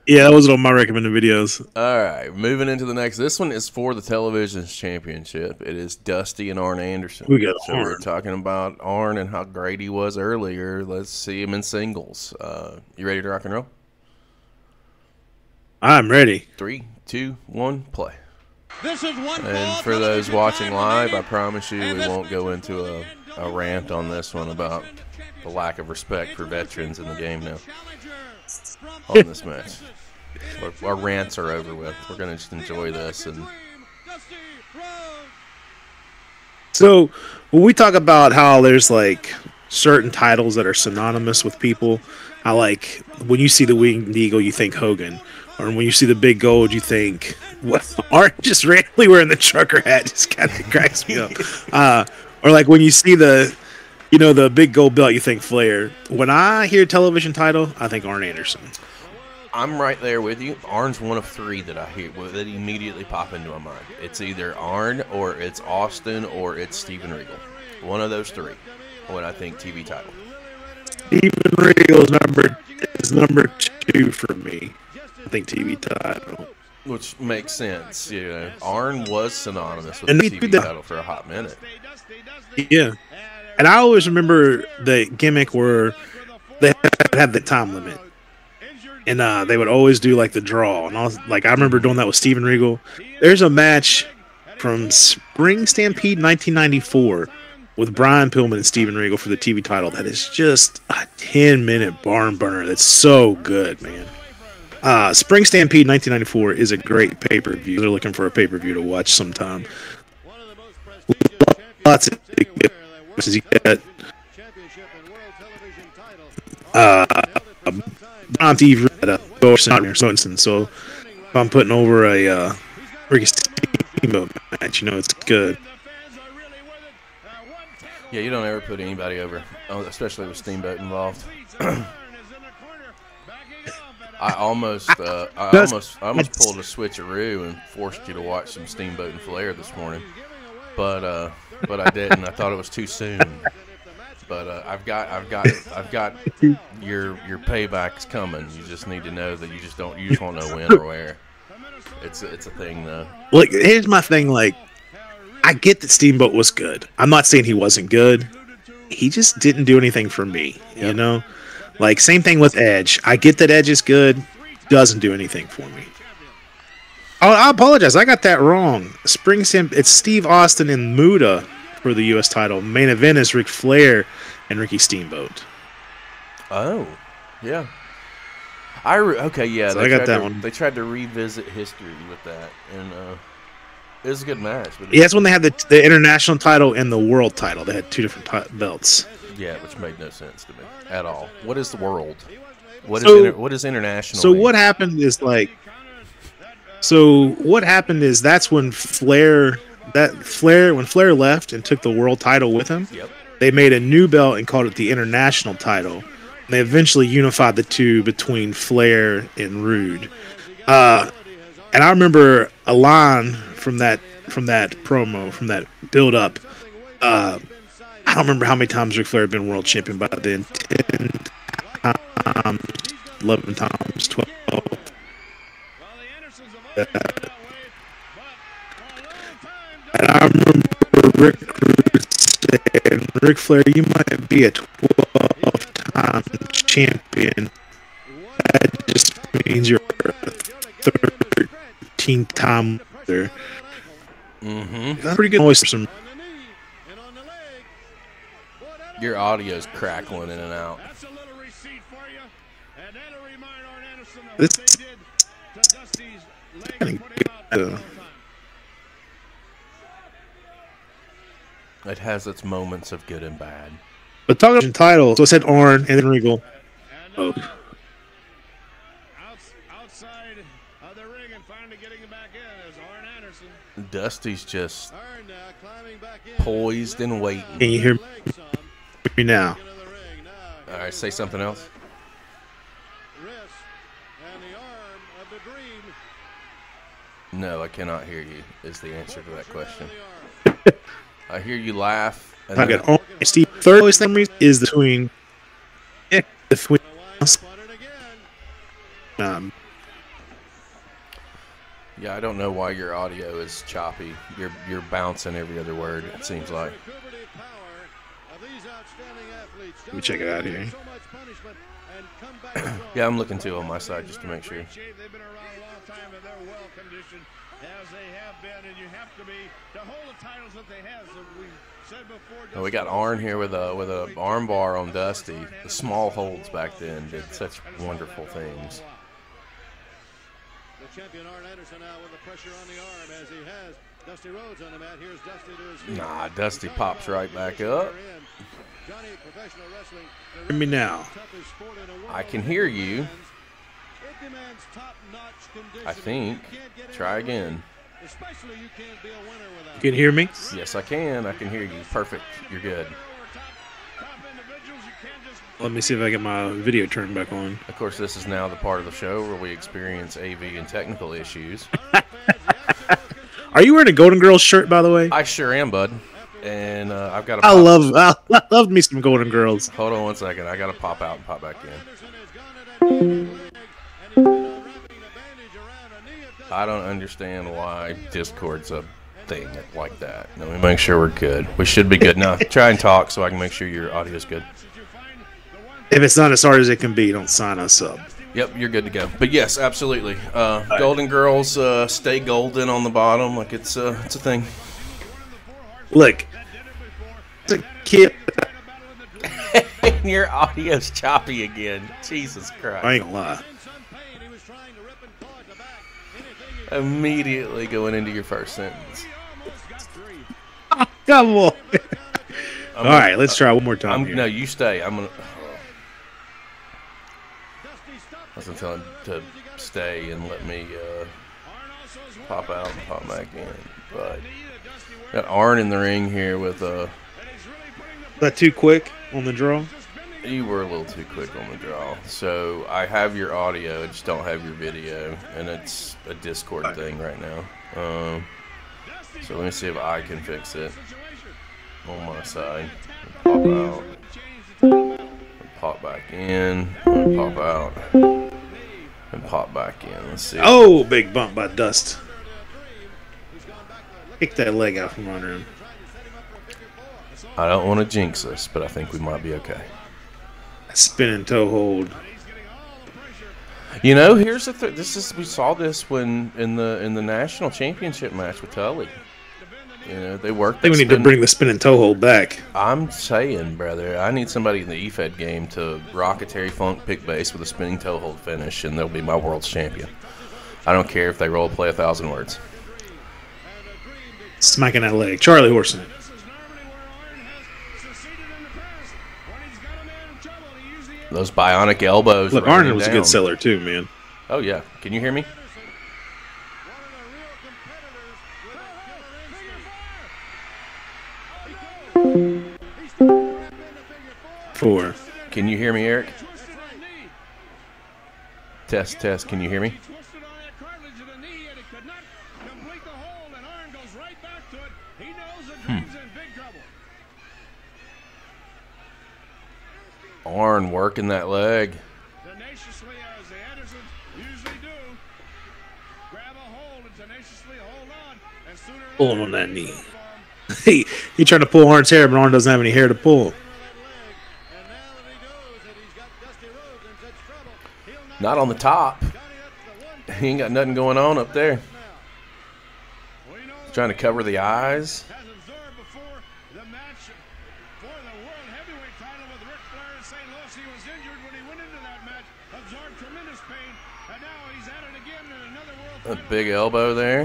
yeah, that wasn't on my recommended videos. All right, moving into the next. This one is for the Television's Championship. It is Dusty and Arn Anderson. We got so Arn. We're talking about Arn and how great he was earlier. Let's see him in singles. You ready to rock and roll? I'm ready. 3, 2, 1, play. This is one. And for those watching live, I promise you we won't go into a rant on this one about the lack of respect for veterans in the game now on this match. Our rants are over with. We're going to just enjoy this. And so when we talk about how there's like certain titles that are synonymous with people, I like when you see the winged eagle, you think Hogan. Or when you see the big gold, you think, what? Arn just randomly wearing the trucker hat just kind of cracks me up. Or like when you see the, you know, the big gold belt, you think Flair. When I hear television title, I think Arn Anderson. I'm right there with you. Arn's one of three that I hear that immediately pop into my mind. It's either Arn or it's Austin or it's Steven Regal. One of those three when I think TV title. Steven Regal is number two for me. I think TV title, which makes sense. You know, Arn was synonymous with the TV title for a hot minute. Yeah, and I always remember the gimmick where they had the time limit, and they would always do like the draw. And I was like, I remember doing that with Steven Regal. There's a match from Spring Stampede 1994 with Brian Pillman and Steven Regal for the TV title that is just a 10-minute barn burner. That's so good, man. Spring Stampede 1994 is a great pay-per-view. They're looking for a pay-per-view to watch sometime. Lots of matches you get. So if I'm putting over a Ricky Steamboat match, you know it's good. Yeah, you don't ever put anybody over, especially with Steamboat involved. I almost pulled a switcheroo and forced you to watch some Steamboat and Flair this morning, but I didn't. I thought it was too soon. But I've got your payback's coming. You just need to know that you just won't know when or where. It's a thing though. Like here's my thing. Like I get that Steamboat was good. I'm not saying he wasn't good. He just didn't do anything for me. Yep. You know. Like, same thing with Edge. I get that Edge is good. Doesn't do anything for me. Oh, I apologize. I got that wrong. It's Steve Austin and Muta for the U.S. title. Main event is Ric Flair and Ricky Steamboat. Oh, yeah. Okay, yeah. So I got that one. They tried to revisit history with that. And it was a good match. But yeah, that's when they had the international title and the world title. They had two different belts. Yeah, which made no sense to me at all. What is the world? What is international? So mean? What happened is like, so what happened is that's when Flair left and took the world title with him. Yep. They made a new belt and called it the international title. And they eventually unified the two between Flair and Rude. And I remember a line from that promo, from that build up. I don't remember how many times Ric Flair had been world champion by then. 10 times, 11 times, 12. And I remember Rick saying, "Ric Flair, you might be a 12-time champion. That just means you're a 13-time winner." That's pretty good noise for some. Your audio's crackling in and out. It has its moments of good and bad. But talking about the title, so I said Arn and then Regal. Oh. Outside of the ring and finally getting back in is Arn Anderson. Dusty's just poised and waiting. Can you hear me? Now, all right, say something else. No, I cannot hear you, is the answer to that question. I hear you laugh. And I've got honesty. Third place memory is between yeah, I don't know why your audio is choppy. You're bouncing every other word, it seems like. Let me check it out here. Yeah, I'm looking too on my side just to make sure. They've been around a long time and they're well conditioned as they have been, and you have to be to hold the titles that they have. Oh, we got Arn here with a armbar on Dusty. The small holds back then did such wonderful things. The champion Arn Anderson now with the pressure on the arm as he has Dusty Rhodes on the mat. Here's Dusty to his feet. Nah, Dusty pops right back up. Johnny, professional wrestling. Hear me now. I can hear you. I think. Try again. You can hear me? Yes, I can. I can hear you. Perfect. You're good. Let me see if I get my video turned back on. Of course, this is now the part of the show where we experience AV and technical issues. Are you wearing a Golden Girls shirt, by the way? I sure am, bud. And I've got. I love me some Golden Girls. Hold on one second. I got to pop out and pop back in. I don't understand why Discord's a thing like that. Let me make sure we're good. We should be good. Now, try and talk so I can make sure your audio's good. If it's not as hard as it can be, don't sign us up. Yep, you're good to go. But yes, absolutely. Right. Golden Girls stay golden on the bottom. Like it's a thing. Look. It's a kid. Your audio's choppy again. Jesus Christ. I ain't gonna lie. Immediately going into your first sentence. Come on. All right, let's try one more time. No, you stay. I'm gonna. I was gonna tell him to stay and let me pop out and pop back in. But got Arn in the ring here with a. That too quick on the draw. You were a little too quick on the draw. So I have your audio, I just don't have your video, and it's a Discord thing right now. So let me see if I can fix it on my side. Pop out, pop back in, pop out, and pop back in. Let's see. Oh, big bump by Dust. Kick that leg out from under him. I don't want to jinx this, but I think we might be okay. Spinning toe hold. You know, here's the thing. This is we saw this when in the national championship match with Tully. You know, they worked. I think we need to bring the spinning toe hold back. I'm saying, brother, I need somebody in the EFED game to rock a Terry Funk pick base with a spinning toe hold finish, and they'll be my world's champion. I don't care if they role play 1,000 words. Smacking that leg, Charlie Horson. Those bionic elbows. Look, Arn was a good seller too, man. Oh yeah, can you hear me? Four. Can you hear me, Eric? Test, test. Can you hear me? Arn working that leg. Tenaciously, as the Andersons usually do. Grab a hold and tenaciously hold on. And sooner pull him on that knee. He tried to pull Arn's hair, but Arn doesn't have any hair to pull. Not on the top. He ain't got nothing going on up there. He's trying to cover the eyes. A big elbow there.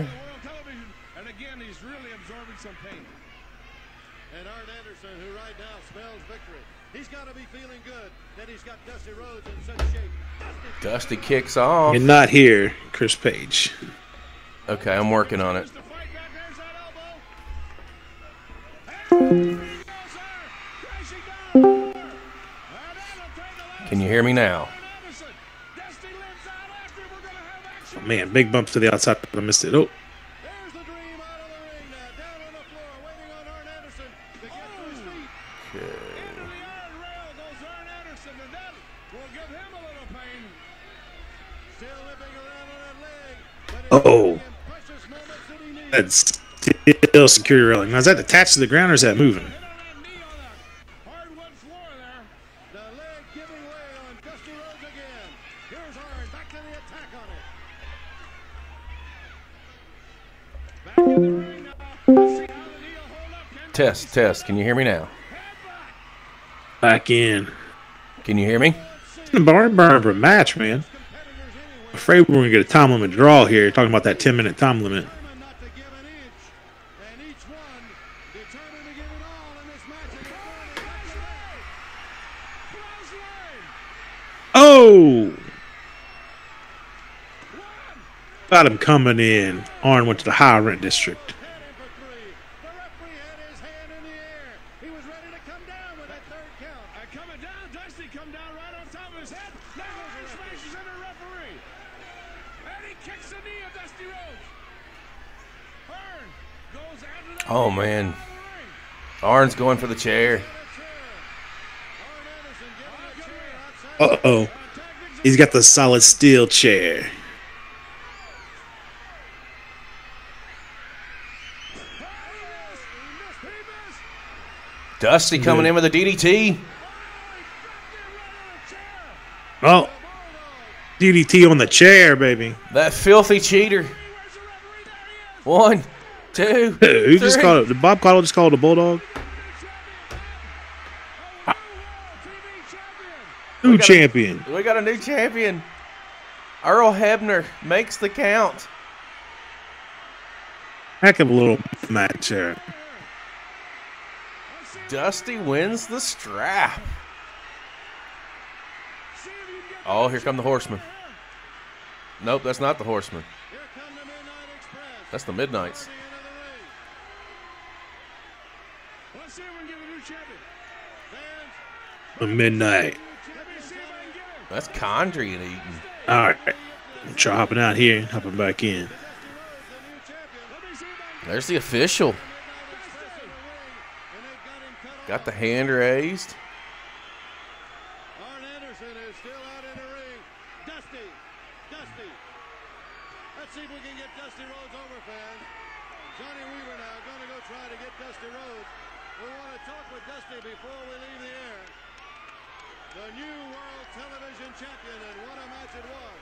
And again, he's really absorbing some pain. And Arn Anderson, who right now smells victory, he's got to be feeling good that he's got Dusty Rhodes in such shape. Dusty kicks off. You're not here, Chris Page. Okay, I'm working on it. Can you hear me now? Man, big bumps to the outside. I missed it. Oh. There's the dream out of the ring now. Down on the floor, waiting on Arn Anderson. Okay. Into the iron rail goes Arn Anderson, and that will give him a little pain. Still limping around on that leg. Oh. That's still security railing. Now, is that attached to the ground or is that moving? Hardwood floor there. The leg giving way on Dusty Rhodes again. Here's Arn back to the attack on it. Back in the ring now. Let's see how the deal hold up. Can test. Can you hear me now? Back in. Can you hear me? It's a Barbara match, man. I'm afraid we're going to get a time limit draw here. You're talking about that 10-minute time limit. Oh! Got him coming in. Arn went to the high rent district. Oh, man. Arn's going for the chair. Uh-oh. He's got the solid steel chair. Dusty coming in with a DDT. Oh. DDT on the chair, baby. That filthy cheater. 1, 2, who just called it? Did Bob Cottle just call it a bulldog? New champion. We got a new champion. Earl Hebner makes the count. Heck of a little match here. Dusty wins the strap. Oh, here come the horsemen. Nope, that's not the horsemen. That's the Midnights. The Midnight. That's Condry and Eaton. All right. I'm try hopping out here and hopping back in. There's the official. Got the hand raised. Arn Anderson is still out in the ring. Dusty. Let's see if we can get Dusty Rhodes over, fans. Johnny Weaver now going to go try to get Dusty Rhodes. We want to talk with Dusty before we leave the air. The new world television champion, and what a match it was.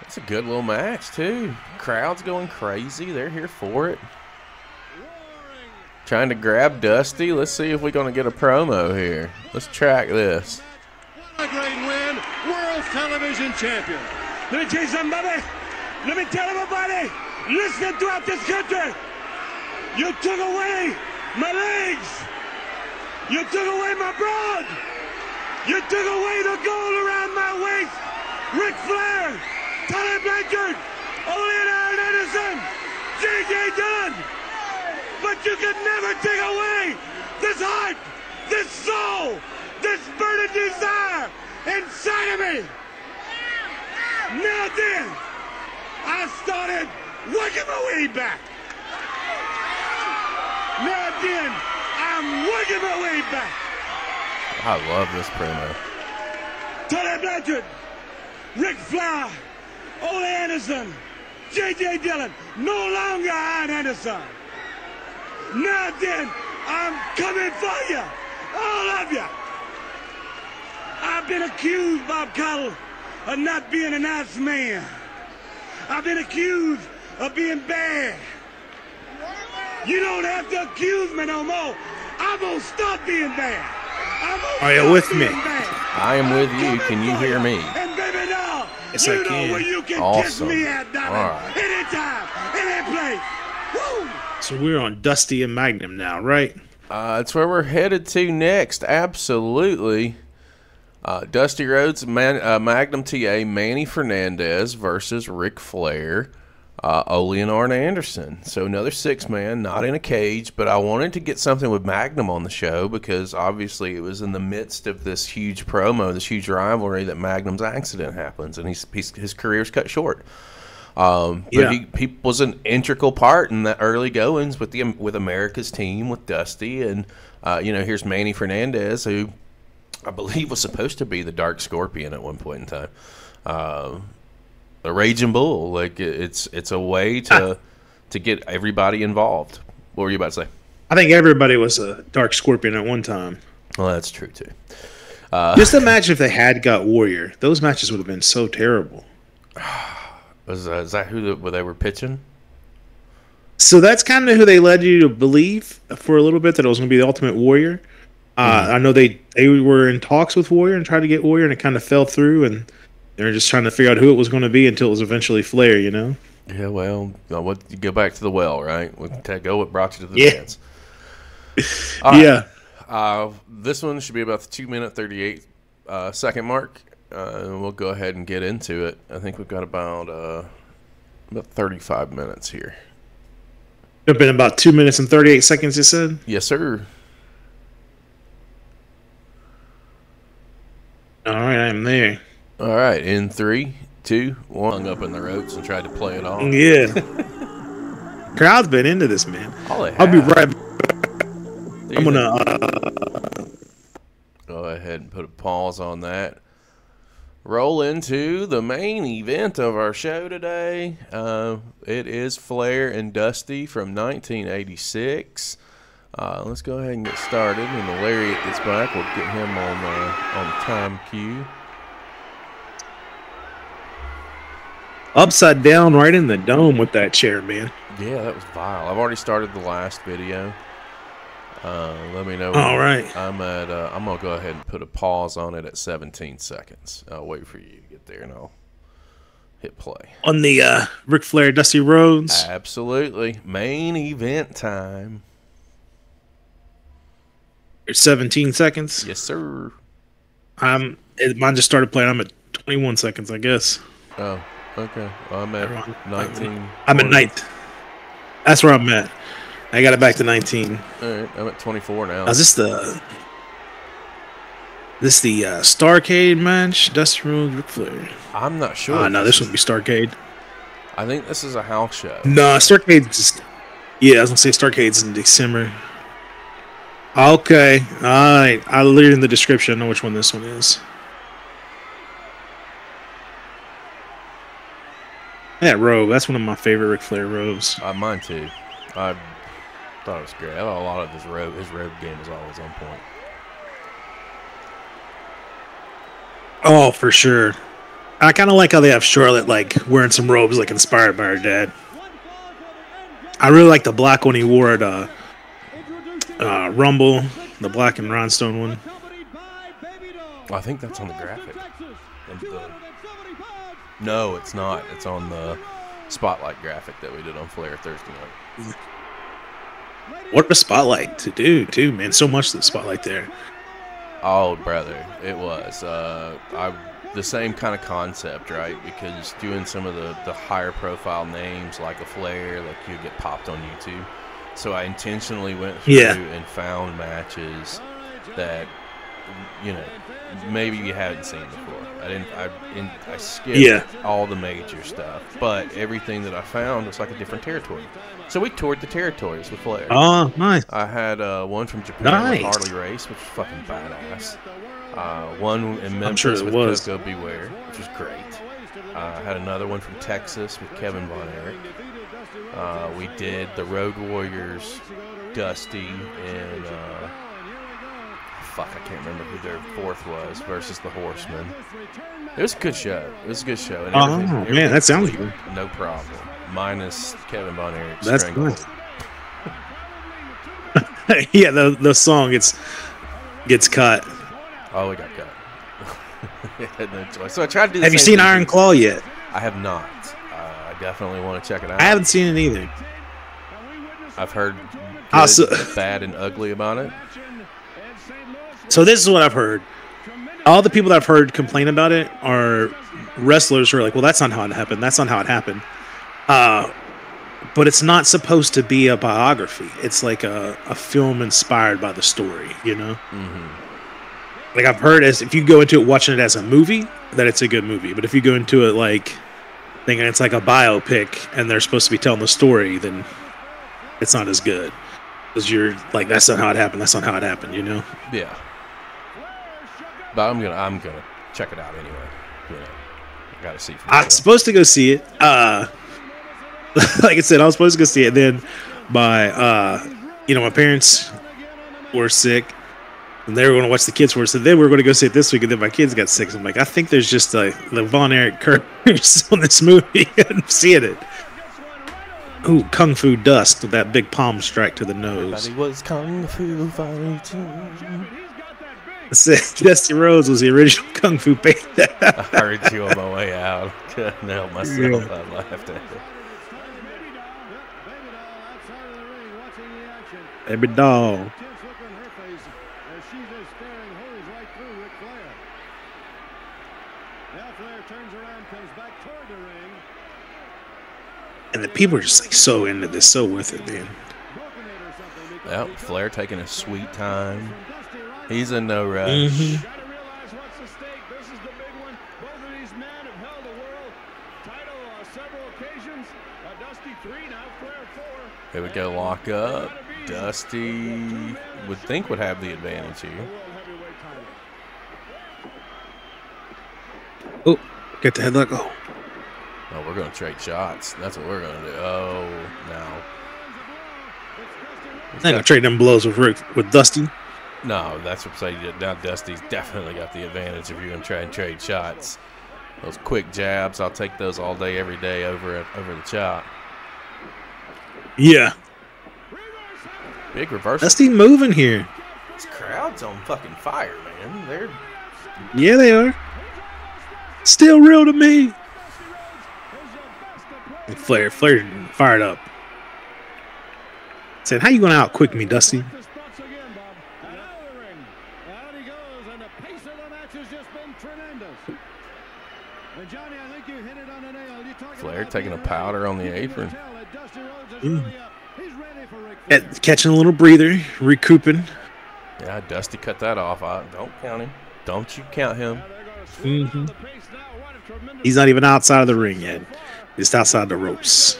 That's a good little match, too. Crowd's going crazy. They're here for it. Roaring. Trying to grab Dusty. Let's see if we're going to get a promo here. Let's track this. What a great win. World television champion. Let me tell you something, buddy. Let me tell everybody. Listen throughout this country. You took away my legs. You took away my broad. You took away the gold around my waist. Ric Flair, Tully Blanchard, Ole Anderson, J.J. Dillon. But you could never take away this heart, this soul, this burning desire inside of me. Now then, I started working my way back. Now then, I'm working my way back. I love this promo. Tully Blanchard, Ric Flair, Ole Anderson, J.J. Dillon, no longer Arn Anderson. Now then, I'm coming for you, all of you. I've been accused, Bob Cottle, of not being a nice man. I've been accused of being bad. You don't have to accuse me no more. I'm gonna stop being bad. Are you with me? I am with you. Can you hear me? And Baby Doll, yes, you know where you can awesome. Kiss me at, right. Anytime, any place. Woo! So we're on Dusty and Magnum now, right? That's where we're headed to next. Absolutely. Dusty Rhodes, Magnum TA, Manny Fernandez versus Ric Flair. Ole and Arn Anderson. So another six-man, not in a cage, but I wanted to get something with Magnum on the show because obviously it was in the midst of this huge promo, this huge rivalry that Magnum's accident happens, and his career's cut short. But he was an integral part in the early goings with the America's team with Dusty, and you know, here's Manny Fernandez, who I believe was supposed to be the Dark Scorpion at one point in time, the Raging Bull. Like it's a way to get everybody involved. What were you about to say? I think everybody was a Dark Scorpion at one time. Well, that's true too. Just imagine if they had got Warrior; those matches would have been so terrible. Is that who they were pitching? So that's kind of who they led you to believe for a little bit that it was going to be the Ultimate Warrior. I know they were in talks with Warrior and tried to get Warrior, and it kind of fell through, and they were just trying to figure out who it was going to be until it was eventually Flair, you know? Yeah, well, what, you go back to the well, right? Go what brought you to the dance. Yeah. This one should be about the 2-minute, 38-second mark. And we'll go ahead and get into it. I think we've got about 35 minutes here. It's been about 2 minutes and 38 seconds, you said? Yes, sir. All right, I'm there. All right, in 3, 2, 1. Hung up in the ropes and tried to play it on. Yeah. Crowd's been into this, man. I'll be right back. I'm going to go ahead and put a pause on that. Roll into the main event of our show today. It is Flair and Dusty from 1986. Let's go ahead and get started. When the Lariat gets back, we'll get him on the time cue. Upside down right in the dome with that chair, man. Yeah, that was vile. I've already started the last video. Let me know. All right. I'm gonna go ahead and put a pause on it at 17 seconds. I'll wait for you to get there, and I'll hit play on the Ric Flair, Dusty Rhodes. Absolutely, main event time. It's 17 seconds. Yes, sir. Mine just started playing. I'm at 21 seconds, I guess. Oh, okay. Well, I'm at 19. I'm at 9. That's where I'm at. I got it back to 19. All right, I'm at 24 now. Is this the Starrcade match? Dusty Rhodes, Ric Flair. I'm not sure. No, this would be Starrcade. I think this is a house show. No, Starrcade's. Yeah, I was gonna say Starrcade's in December. Okay, all right. I literally in the description. I know which one this one is. That robe. That's one of my favorite Ric Flair robes. Mine too. I thought it was great. I thought a lot of his road game is always on point. Oh, for sure. I kind of like how they have Charlotte like wearing some robes like inspired by her dad. I really like the black one he wore at Rumble, the black and rhinestone one. Well, I think that's on the graphic. No, it's not. It's on the spotlight graphic that we did on Flair Thursday night. What a spotlight to do, too, man. So much of the spotlight there. Oh, brother. It was. The same kind of concept, right? Because doing some of the higher profile names like a Flair, like you get popped on YouTube. So I intentionally went through and found matches that, you know, maybe you haven't seen before. I skipped all the major stuff, but everything that I found was like a different territory. So we toured the territories with Flair. Oh, nice! I had one from Japan with Harley Race, which was fucking badass. One in Memphis with Coco Beware, which was great. I had another one from Texas with Kevin Von Erich. We did the Road Warriors, Dusty, and I can't remember who their fourth was versus the Horsemen. It was a good show. It was a good show. And everything, man, that sounds good. No problem. Minus Kevin Von Erich. That's good. Yeah, the song gets cut. Oh, it got cut. I had no choice. So I tried to do. Have you seen Iron Claw yet? I have not. I definitely want to check it out. I haven't seen it either. I've heard good, bad, and ugly about it. So this is what I've heard. All the people that I've heard complain about it are wrestlers who are like, well, that's not how it happened. That's not how it happened. But it's not supposed to be a biography. It's like a film inspired by the story, you know? Mm-hmm. Like I've heard, as if you go into it watching it as a movie, that it's a good movie. But if you go into it like thinking it's like a biopic and they're supposed to be telling the story, then it's not as good. Because you're like, that's not how it happened. That's not how it happened, you know? Yeah. But I'm gonna check it out anyway. You know, I gotta see. I'm supposed to go see it. Like I said, I was supposed to go see it. Then my, you know, my parents were sick, and they were going to watch the kids for it. So then we were going to go see it this week, and then my kids got sick. So I'm like, I think there's just the Von Erich curse on this movie. I'm seeing it. Ooh, Kung Fu Dust with that big palm strike to the nose. Everybody was Kung Fu fighting. Dusty Rhodes was the original Kung Fu Panda. I heard you on my way out. Couldn't help myself. Yeah. I laughed at it. Baby Doll. And the people are just like so into this, so with it, man. Yep, Flair taking a sweet time. He's in no rush. They would go lock up. Dusty would think would have the advantage here. Oh, get the headlock. Oh. Oh, we're going to trade shots. That's what we're going to do. Oh, no. I'm going to trade them blows with Dusty. No, that's what I'm saying. Now Dusty's definitely got the advantage if you're going to try and trade shots. Those quick jabs, I'll take those all day, every day over the chop. Yeah. Big reversal. Dusty moving here. This crowd's on fucking fire, man. They're... Yeah, they are. Still real to me. Flair fired up. Said, how you gonna out quick me, Dusty? Flair taking a powder on the apron. Catching a little breather, recouping. Yeah, Dusty cut that off. Don't count him. Don't you count him. He's not even outside of the ring yet. Just outside the ropes.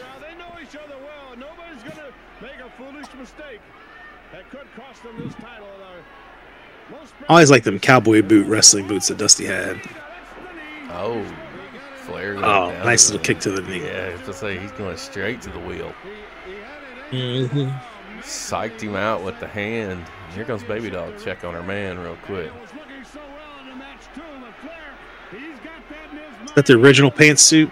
I always like them cowboy boot wrestling boots that Dusty had. Oh, Flair! Oh, nice little kick to the knee. Yeah, I was gonna say he's going straight to the wheel. Psyched him out with the hand. Here comes Baby Doll. Check on her man real quick. Is that the original pantsuit?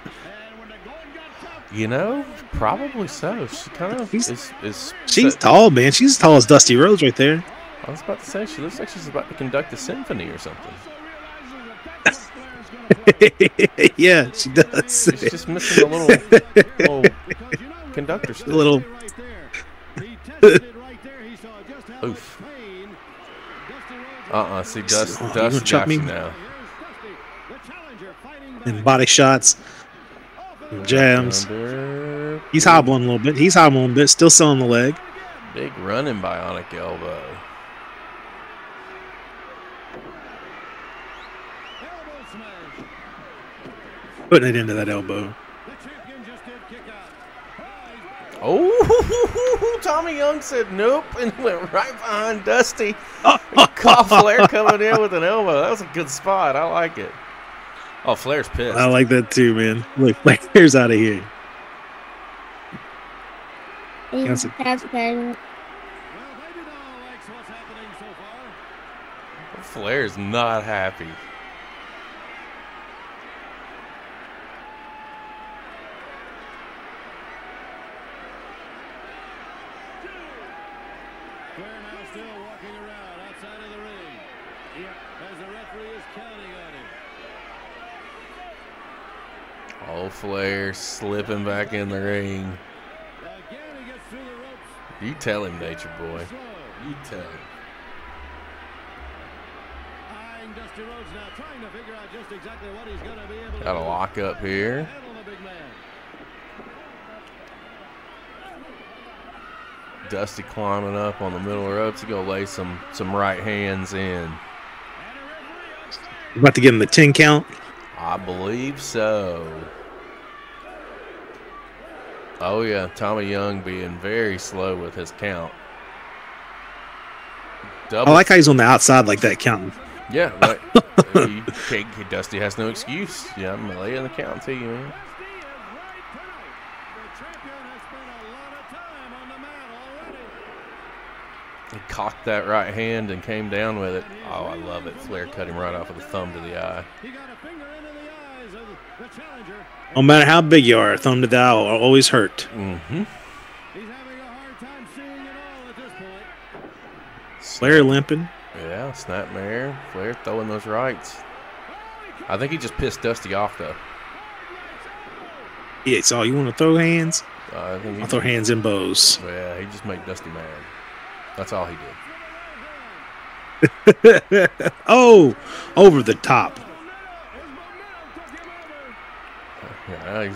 You know, probably so. She kind of she's tall, man. She's as tall as Dusty Rhodes right there. I was about to say, she looks like she's about to conduct a symphony or something. Yeah, she does. She's just missing a little conductor stick. A little... Oof. See, Dust chops me now. And body shots. Jams. He's hobbling a little bit. He's hobbling a bit. Still selling the leg. Big running bionic elbow. Putting it into that elbow. Oh, Tommy Young said nope and went right behind Dusty. Caught Flair coming in with an elbow. That was a good spot. I like it. Oh, Flair's pissed. I like that too, man. Look, Flair's out of here. Flair's not happy. Flair slipping back in the ring. You tell him, Nature Boy. You tell him. Got a lock up here. Dusty climbing up on the middle ropes. He's gonna lay some right hands in. About to give him the 10 count. I believe so. Oh, yeah, Tommy Young being very slow with his count. Double. I like how he's on the outside like that counting. Yeah, right. Dusty has no excuse. Yeah, I'm laying the count to you, man. He cocked that right hand and came down with it. Oh, I love it. Flair cut him right off with a thumb to the eye. No matter how big you are, a thumb to the eye will always hurt. Mm-hmm. Flair limping. Yeah, snapmare. Flair throwing those rights. I think he just pissed Dusty off, though. Yeah, it's all you want to throw hands? I'll throw hands and bows. Yeah, he just made Dusty mad. That's all he did. Oh, over the top. Yeah,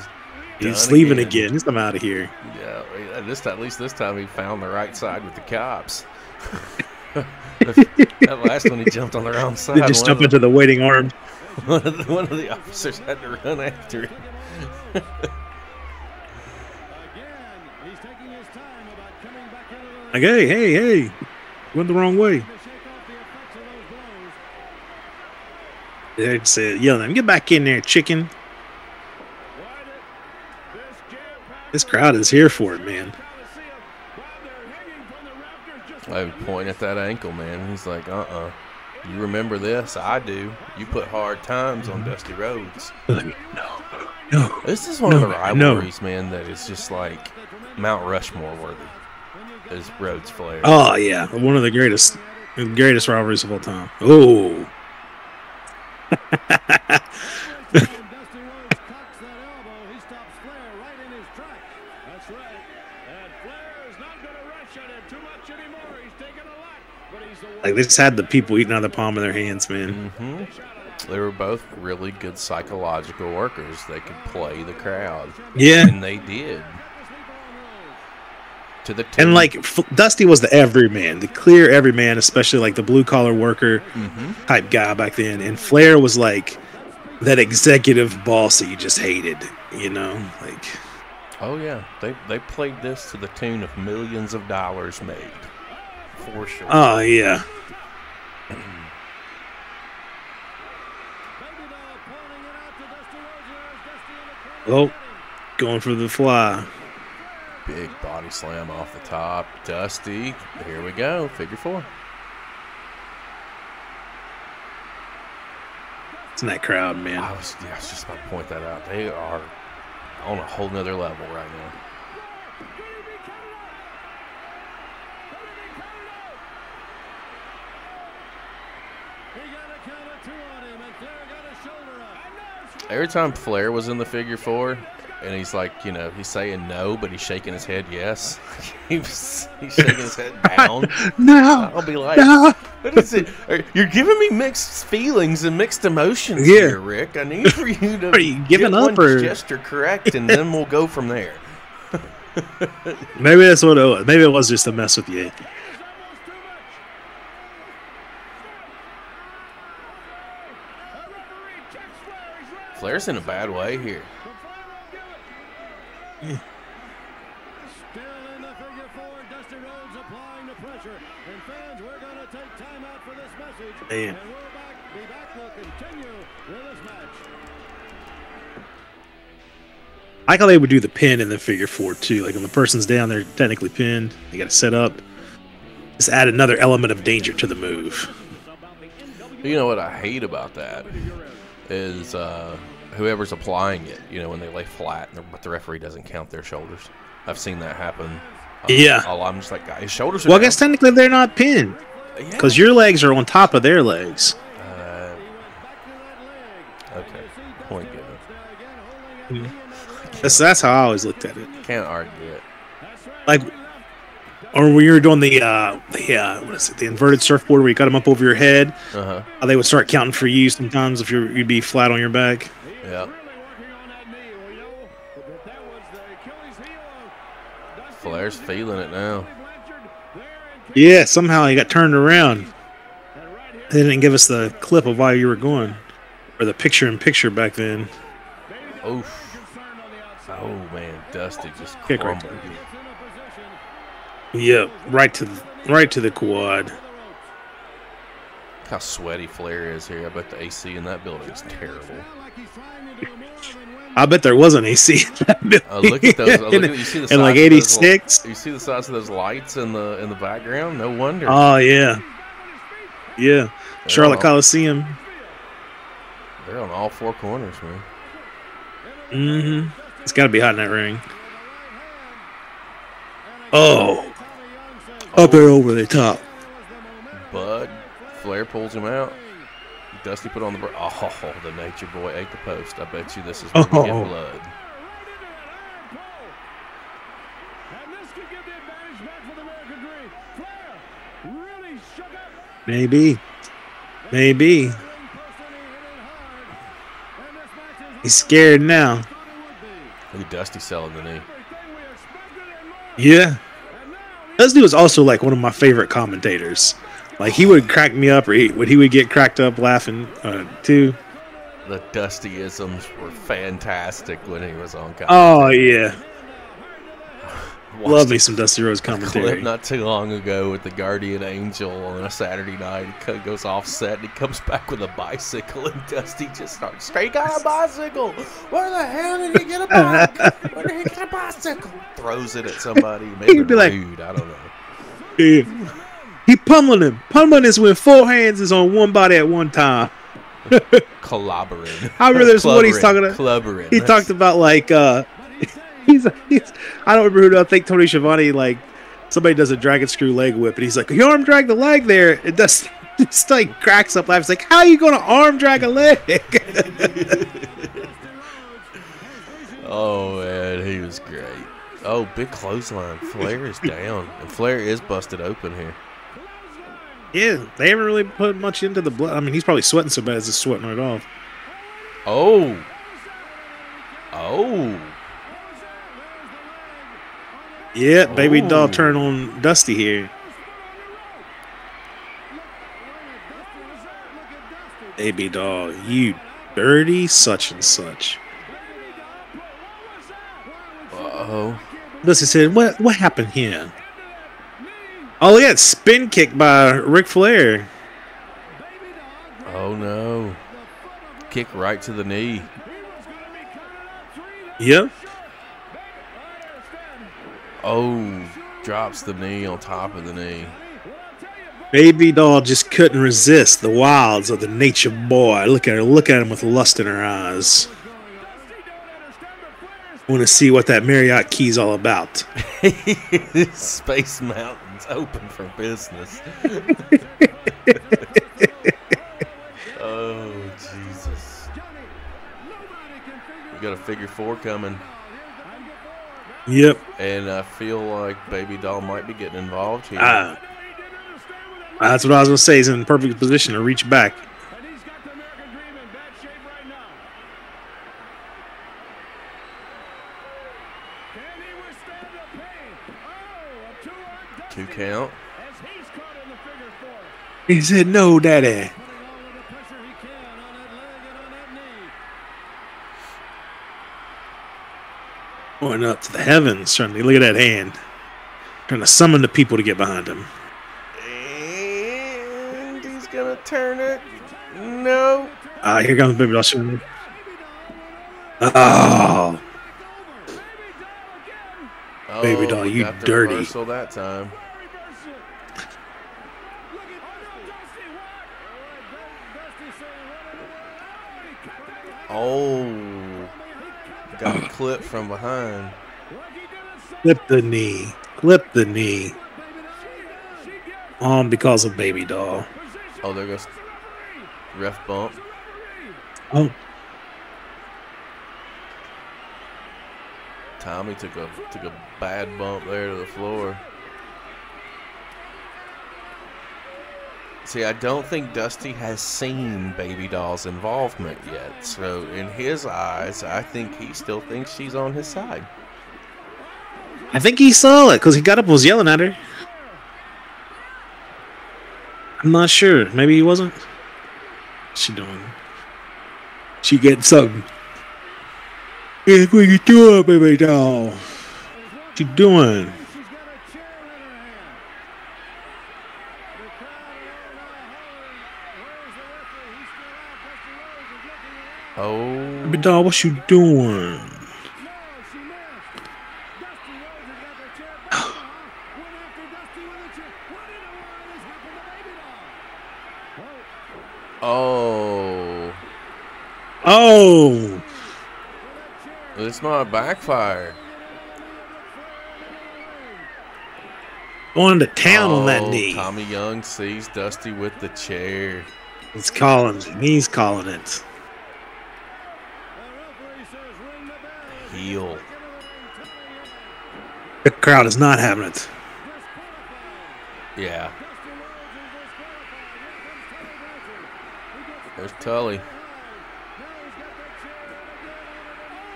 he's leaving again. He's come out of here. Yeah, this time, at least this time he found the right side with the cops. That last one, he jumped on the wrong side. They just jumped into the waiting arm. One of the officers had to run after him. Like, hey, went the wrong way. They said, yelling at him, get back in there, chicken. This crowd is here for it, man. I would point at that ankle, man. He's like, you remember this? I do. You put hard times on Dusty Rhodes. No. This is one of the rivalries, man, that is just like Mount Rushmore worthy. Is Rhodes Flair. Oh, yeah. One of the greatest rivalries of all time. Oh. Like, they just had the people eating out of the palm of their hands, man. Mm-hmm. They were both really good psychological workers. They could play the crowd. Yeah. And they did. To the team. And like Dusty was the everyman, the clear everyman, especially like the blue collar worker type guy back then. And Flair was like that executive boss that you just hated, you know? Like, oh yeah, they played this to the tune of millions of dollars made, for sure. Oh yeah. Oh, going for the fly. Big body slam off the top. Dusty. Here we go. Figure four. It's in that crowd, man. I was just about to point that out. They are on a whole nother level right now. Every time Flair was in the figure four, and he's like, you know, he's saying no, but he's shaking his head yes. He's shaking his head down. No. I'll be like, no. What is it? You're giving me mixed feelings and mixed emotions here, Rick. I need for you to get one gesture correct, and then we'll go from there. Maybe that's what it was. Maybe it was just a mess with you. Flair's in a bad way here. Yeah. Still in the figure four, Dusty Rhodes applying the pressure. And fans, we're going to take time out for this message. Damn. And we'll be back to continue with this match. I like how they would do the pin in the figure four, too. Like, when the person's down, they're technically pinned. They got to set up. Just add another element of danger to the move. You know what I hate about that is... whoever's applying it, you know, when they lay flat, but the referee doesn't count their shoulders. I've seen that happen. Yeah. I'm just like, his shoulders are down. I guess technically they're not pinned because your legs are on top of their legs. Okay. Point given. That's how I always looked at it. Can't argue it. Like, or when you were doing the inverted surfboard where you got them up over your head, they would start counting for you sometimes if you'd be flat on your back. Yeah. Flair's feeling it now. Yeah, somehow he got turned around. They didn't give us the clip of why you were going, or the picture-in-picture back then. Oof. Oh man, Dusty just crumbled. Yep, right to the quad. Look how sweaty Flair is here. I bet the AC in that building is terrible. I bet there wasn't AC in that building. Look at those. You see the size in like '86. You see the size of those lights in the background. No wonder. Oh yeah, yeah. Charlotte Coliseum. They're on all four corners, man. Mm-hmm. It's got to be hot in that ring. Oh. Up and over the top. Bud. Flair pulls him out. Dusty put on the... Oh, the Nature Boy ate the post. I bet you this is where we get blood. Maybe. Maybe. He's scared now. Look at Dusty selling the knee. Yeah. Dusty was also like one of my favorite commentators. Like he would crack me up, or he would get cracked up laughing too. The Dustyisms were fantastic when he was on commentary. Oh yeah. Love me some Dusty Rhodes commentary. Not too long ago with the Guardian Angel on a Saturday night. He goes off set and he comes back with a bicycle, and Dusty just starts, "Straight guy bicycle! Where the hell did he get a bike? Where did he get a bicycle?" Throws it at somebody. Maybe He'd be like, "Dude, I don't know." Yeah. He pummeling him. Pummeling is when four hands is on one body at one time. Collaborating. I remember there's what he's talking about. Clubbering. He talked about like... I don't remember who. I think Tony Schiavone, like somebody does a dragon screw leg whip, and he's like, "Your arm drag the leg there." It does. Just like cracks up laughing. It's like, "How are you going to arm drag a leg?" Oh man, he was great. Oh, big clothesline. Flair is down, and Flair is busted open here. Yeah, they haven't really put much into the blood. I mean, he's probably sweating so bad, it's just sweating right off. Oh. Oh. Yeah, Baby Doll turn on Dusty here. Baby Doll, you dirty such and such. Uh-oh. Dusty said, what happened here? Oh, look at that spin kick by Ric Flair. Oh, no. Kick right to the knee. Yep. Oh, drops the knee on top of the knee. Baby Doll just couldn't resist the wilds of the Nature Boy. Look at her. Look at him with lust in her eyes. Want to see what that Marriott key's all about. Space Mountain's open for business. Oh, Jesus. We got a figure four coming. Yep. And I feel like Baby Doll might be getting involved here. That's what I was going to say. He's in the perfect position to reach back. Two count. He said, "No, Daddy." Going up to the heavens, trying to look at that hand, trying to summon the people to get behind him. And he's gonna turn it. No. Here comes Baby Doll. Oh. Baby Doll, you got the dirty reversal that time. Oh. Got a clip from behind. Clip the knee. Clip the knee. Because of Baby Doll. Oh, there goes ref bump. Oh. Tommy took a bad bump there to the floor. See, I don't think Dusty has seen Baby Doll's involvement yet. So, in his eyes, I think he still thinks she's on his side. I think he saw it because he got up and was yelling at her. I'm not sure. Maybe he wasn't. What's she doing? She getting something. What are you doing, Baby Doll? What you doing? Oh. Baby Doll, what you doing? Oh. Oh. This might backfire. Going to town on that knee. Tommy Young sees Dusty with the chair. He's calling it. He's calling it. Heel. The crowd is not having it. Yeah. There's Tully.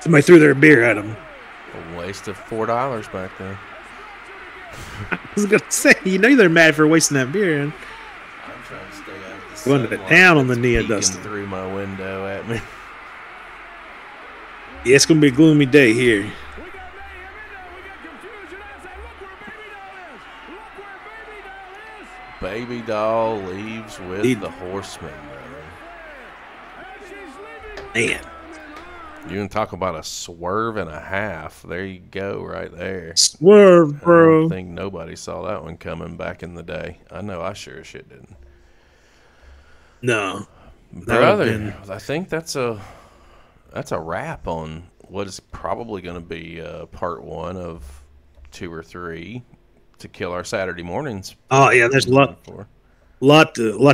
Somebody threw their beer at him. A waste of $4 back there. I was gonna say, you know they're mad for wasting that beer. I'm trying to stay out of the sun. Going to town on the knee of Dusty. Through my window at me. Yeah, it's gonna be a gloomy day here. Baby Doll leaves with the horseman. Man. You can talk about a swerve and a half. There you go, right there. Swerve, bro. I don't think nobody saw that one coming back in the day. I know I sure as shit didn't. No. Brother, I think that's a wrap on what is probably going to be part one of 2 or 3 to kill our Saturday mornings. Oh, yeah, there's a lot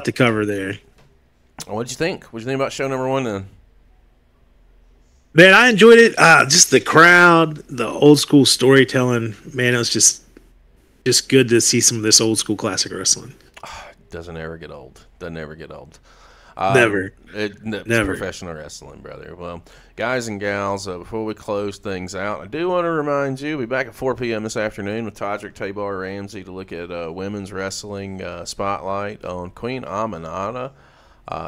to cover there. What'd you think? What'd you think about show number 1 then? Man, I enjoyed it. Just the crowd, the old school storytelling. Man, it was just good to see some of this old school classic wrestling. Doesn't ever get old. Doesn't ever get old. Never. Never. Professional wrestling, brother. Well, guys and gals, before we close things out, I do want to remind you, we'll be back at 4 p.m. this afternoon with Todrick Tabar Ramsey to look at women's wrestling spotlight on Queen Amanada.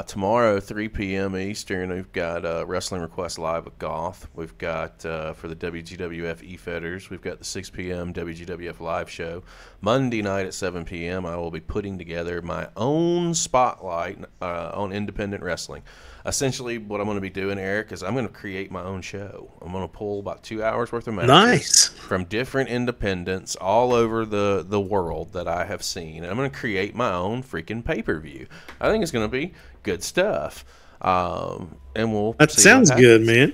Tomorrow, 3 p.m. Eastern, we've got Wrestling Request Live with Goth. We've got, for the WGWF E-Fetters, we've got the 6 p.m. WGWF Live Show. Monday night at 7 p.m., I will be putting together my own spotlight on independent wrestling. Essentially, what I'm going to be doing, Eric, is I'm going to create my own show. I'm going to pull about 2 hours worth of matches from different independents all over the world that I have seen. And I'm going to create my own freaking pay-per-view. I think it's going to be good stuff. And we'll That see sounds good, man.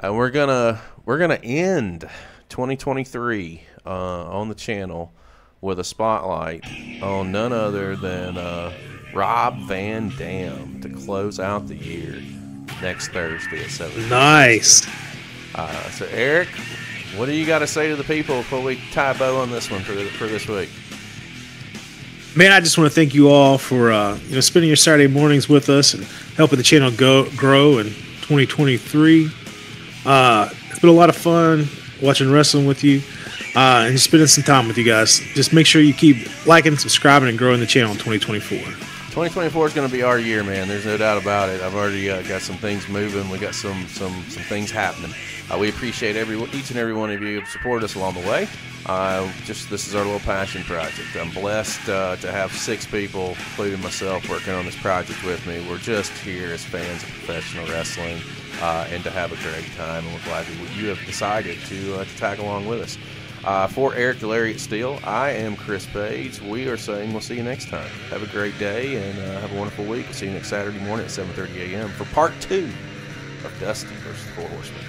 And we're gonna end 2023 on the channel with a spotlight on none other than Rob Van Dam to close out the year next Thursday at 7. Nice. So Eric, what do you got to say to the people before we tie a bow on this one for this week? Man, I just want to thank you all for spending your Saturday mornings with us and helping the channel grow in 2023. It's been a lot of fun watching wrestling with you and just spending some time with you guys. Just make sure you keep liking, subscribing, and growing the channel in 2024. 2024 is going to be our year, man. There's no doubt about it. I've already got some things moving. We got some things happening. We appreciate each and every one of you who supported us along the way. This is our little passion project. I'm blessed to have 6 people, including myself, working on this project with me. We're just here as fans of professional wrestling and to have a great time. And we're glad that you have decided to tag along with us. For Eric Lariat Steele, I am Chris Page. We are saying we'll see you next time. Have a great day and have a wonderful week. We'll see you next Saturday morning at 7:30 a.m. for part 2 of Dusty versus the 4 Horsemen.